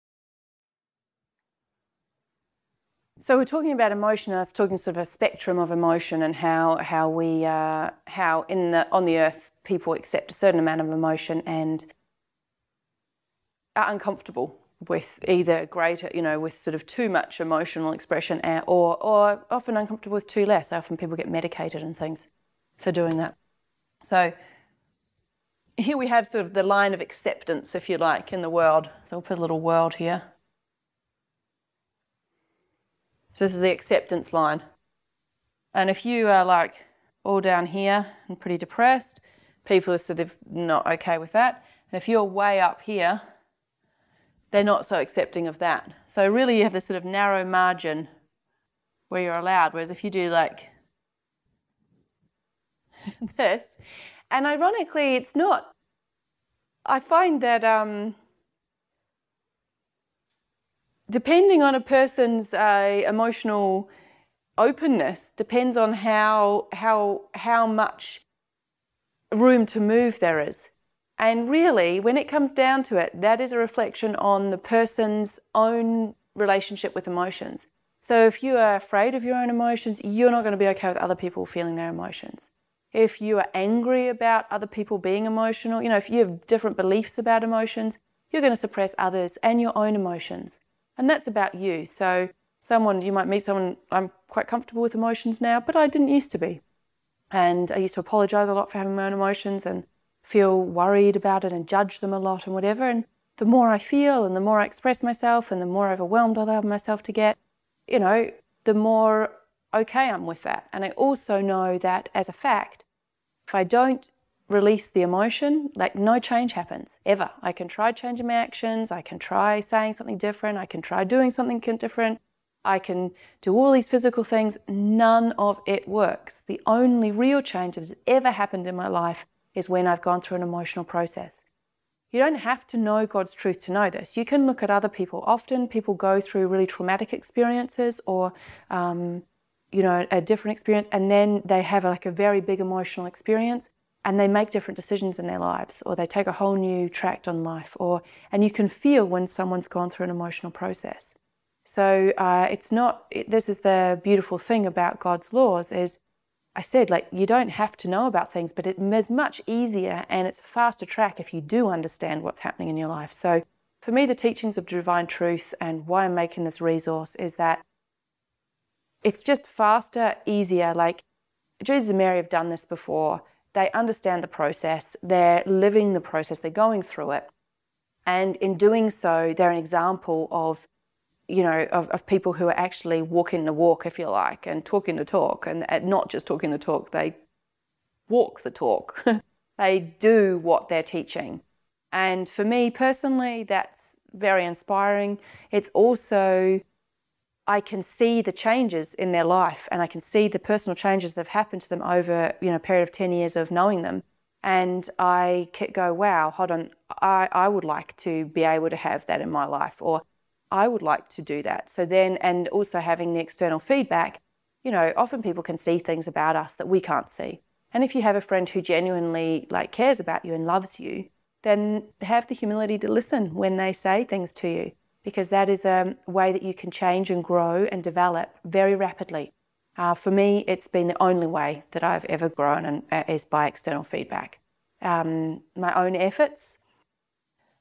So we're talking about emotion, and I was talking sort of a spectrum of emotion, and how, how we, uh, how in the, on the earth people accept a certain amount of emotion and are uncomfortable with either greater, you know, with sort of too much emotional expression, or, or often uncomfortable with too less. Often people get medicated and things for doing that. So here we have sort of the line of acceptance, if you like, in the world. So I'll put a little world here. So this is the acceptance line. And if you are like all down here and pretty depressed, people are sort of not okay with that. And if you're way up here, they're not so accepting of that. So really you have this sort of narrow margin where you're allowed, whereas if you do like this, and ironically it's not, I find that um, depending on a person's uh, emotional openness depends on how, how, how much room to move there is. And really, when it comes down to it, that is a reflection on the person's own relationship with emotions. So if you are afraid of your own emotions, you're not going to be okay with other people feeling their emotions. If you are angry about other people being emotional, you know, if you have different beliefs about emotions, you're going to suppress others and your own emotions. And that's about you. So someone, you might meet someone, I'm quite comfortable with emotions now, but I didn't used to be. And I used to apologize a lot for having my own emotions, and feel worried about it, and judge them a lot and whatever. And the more I feel, and the more I express myself, and the more overwhelmed I allow myself to get, you know, the more okay I'm with that. And I also know that as a fact, if I don't release the emotion, like no change happens ever. I can try changing my actions. I can try saying something different. I can try doing something different. I can do all these physical things. None of it works. The only real change that has ever happened in my life is when I've gone through an emotional process. You don't have to know God's truth to know this. You can look at other people. Often people go through really traumatic experiences, or, um, you know, a different experience, and then they have like a very big emotional experience, and they make different decisions in their lives, or they take a whole new tract on life, or, and you can feel when someone's gone through an emotional process. So uh, it's not, it, this is the beautiful thing about God's laws is, I said, like, you don't have to know about things, but it is much easier and it's a faster track if you do understand what's happening in your life. So for me, the teachings of Divine Truth and why I'm making this resource is that it's just faster, easier. Like, Jesus and Mary have done this before. They understand the process. They're living the process. They're going through it. And in doing so, they're an example of, you know, of, of people who are actually walking the walk, if you like, and talking the talk, and, and not just talking the talk, they walk the talk. They do what they're teaching. And for me personally, that's very inspiring. It's also, I can see the changes in their life, and I can see the personal changes that have happened to them over, you know, a period of ten years of knowing them. And I go, wow, hold on, I, I would like to be able to have that in my life, or I would like to do that. So then, and also having the external feedback, you know, often people can see things about us that we can't see. And if you have a friend who genuinely like cares about you and loves you, then have the humility to listen when they say things to you, because that is a way that you can change and grow and develop very rapidly. Uh, for me, it's been the only way that I've ever grown, and uh, is by external feedback. Um, my own efforts,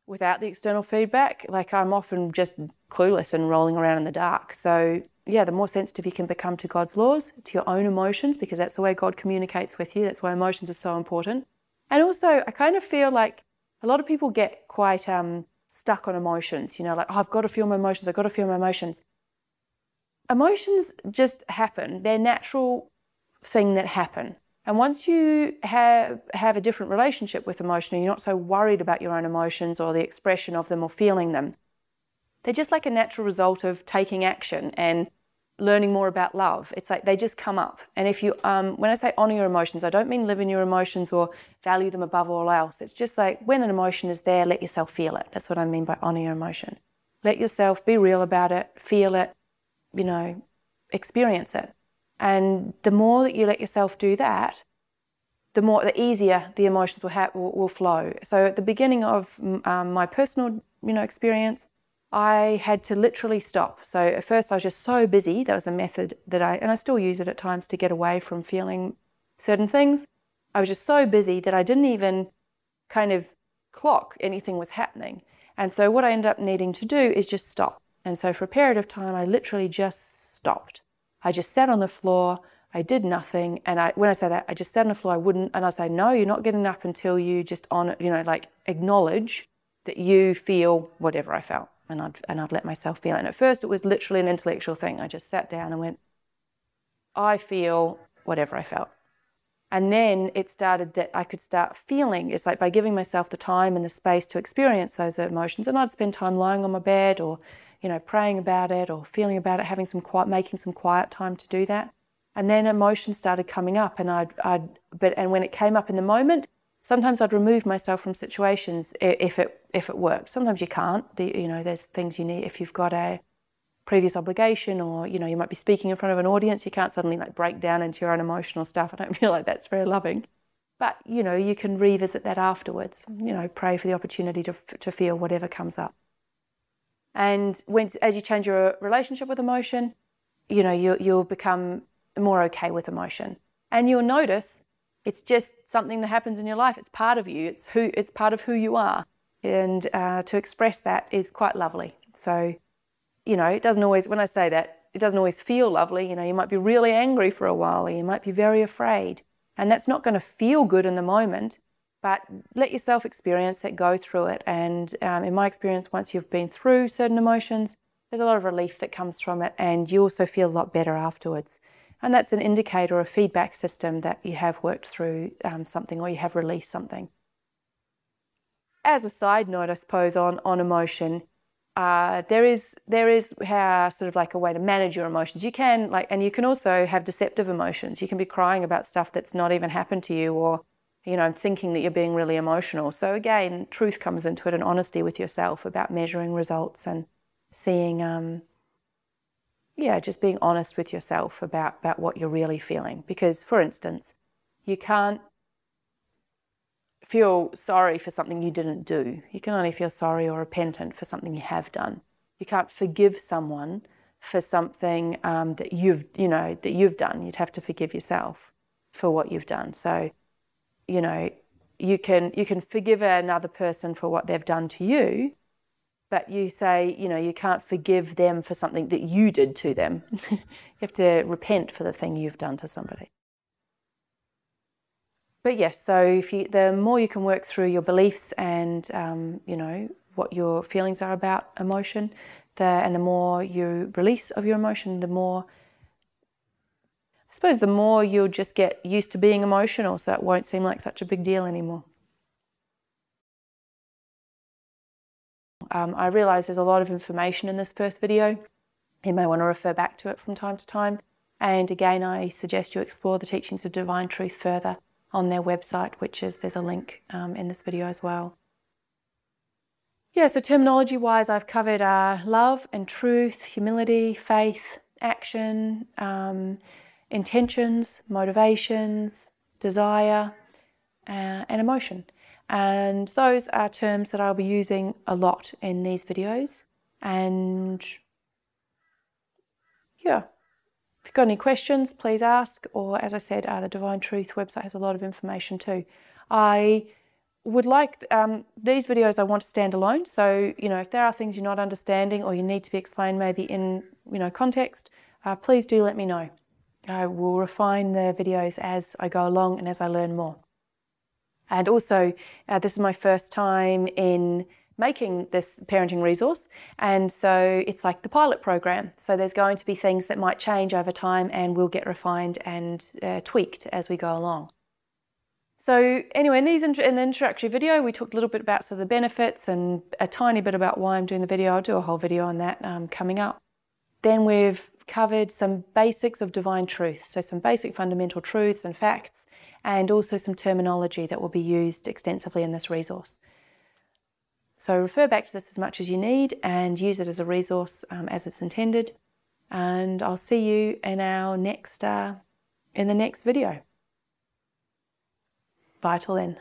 without the external feedback, like I'm often just clueless and rolling around in the dark. So yeah, the more sensitive you can become to God's laws, to your own emotions, because that's the way God communicates with you. That's why emotions are so important. And also, I kind of feel like a lot of people get quite um, stuck on emotions, you know, like, oh, I've got to feel my emotions, I've got to feel my emotions. Emotions just happen. They're a natural thing that happen. And once you have, have a different relationship with emotion, and you're not so worried about your own emotions or the expression of them or feeling them, they're just like a natural result of taking action and learning more about love. It's like they just come up. And if you, um, when I say honor your emotions, I don't mean live in your emotions or value them above all else. It's just like when an emotion is there, let yourself feel it. That's what I mean by honor your emotion. Let yourself be real about it, feel it, you know, experience it. And the more that you let yourself do that, the more, the easier the emotions will, ha will, will flow. So at the beginning of um, my personal, you know, experience, I had to literally stop. So at first I was just so busy. That was a method that I, and I still use it at times to get away from feeling certain things. I was just so busy that I didn't even kind of clock anything was happening. And so what I ended up needing to do is just stop. And so for a period of time, I literally just stopped. I just sat on the floor, I did nothing, and I, when I say that, I just sat on the floor, I wouldn't, and I say, no, you're not getting up until you just on, you know, like acknowledge that you feel whatever I felt, and I'd, and I'd let myself feel it. And at first it was literally an intellectual thing. I just sat down and went, I feel whatever I felt. And then it started that I could start feeling, it's like by giving myself the time and the space to experience those emotions, and I'd spend time lying on my bed or, you know, praying about it or feeling about it, having some quiet, making some quiet time to do that. And then emotions started coming up, and I'd, I'd, but, and when it came up in the moment, sometimes I'd remove myself from situations if it, if it worked. Sometimes you can't, the, you know, there's things you need, if you've got a previous obligation, or, you know, you might be speaking in front of an audience, you can't suddenly like break down into your own emotional stuff. I don't feel like that's very loving, but you know, you can revisit that afterwards, you know, pray for the opportunity to, to feel whatever comes up. And when, as you change your relationship with emotion, you know, you, you'll become more okay with emotion. And you'll notice it's just something that happens in your life. It's part of you. It's who. It's part of who you are. And uh, to express that is quite lovely. So, you know, it doesn't always, when I say that, it doesn't always feel lovely. You know, you might be really angry for a while, or you might be very afraid. And that's not going to feel good in the moment. But let yourself experience it, go through it. And um, in my experience, once you've been through certain emotions, there's a lot of relief that comes from it, and you also feel a lot better afterwards. And that's an indicator, a feedback system, that you have worked through um, something, or you have released something. As a side note, I suppose, on, on emotion, uh, there is, there is how, sort of like a way to manage your emotions. You can, like, and you can also have deceptive emotions. You can be crying about stuff that's not even happened to you, or, you know, I'm thinking that you're being really emotional. So again, truth comes into it, and honesty with yourself about measuring results and seeing, um, yeah, just being honest with yourself about, about what you're really feeling. Because, for instance, you can't feel sorry for something you didn't do. You can only feel sorry or repentant for something you have done. You can't forgive someone for something um, that you've, you know, that you've done. You'd have to forgive yourself for what you've done. So, you know, you can you can forgive another person for what they've done to you, but you say, you know, you can't forgive them for something that you did to them. You have to repent for the thing you've done to somebody. But yes, so if you, the more you can work through your beliefs and, um, you know, what your feelings are about emotion, the, and the more you release of your emotion, the more, I suppose the more you'll just get used to being emotional, so it won't seem like such a big deal anymore. Um, I realise there's a lot of information in this first video. You may want to refer back to it from time to time. And again, I suggest you explore the teachings of Divine Truth further on their website, which is, there's a link um, in this video as well. Yeah, so terminology-wise, I've covered uh, love and truth, humility, faith, action, um, intentions, motivations, desire, uh, and emotion. And those are terms that I'll be using a lot in these videos. And yeah, if you've got any questions, please ask. Or as I said, uh, the Divine Truth website has a lot of information too. I would like, um, these videos I want to stand alone. So, you know, if there are things you're not understanding or you need to be explained maybe in, you know, context, uh, please do let me know. I will refine the videos as I go along and as I learn more. And also, uh, this is my first time in making this parenting resource, and so it's like the pilot program. So there's going to be things that might change over time and will get refined and uh, tweaked as we go along. So anyway, in, these in the introductory video, we talked a little bit about so the benefits and a tiny bit about why I'm doing the video. I'll do a whole video on that um, coming up. Then we've covered some basics of Divine Truth, so some basic fundamental truths and facts, and also some terminology that will be used extensively in this resource. So refer back to this as much as you need and use it as a resource um, as it's intended. And I'll see you in our next, uh, in the next video. Bye till then.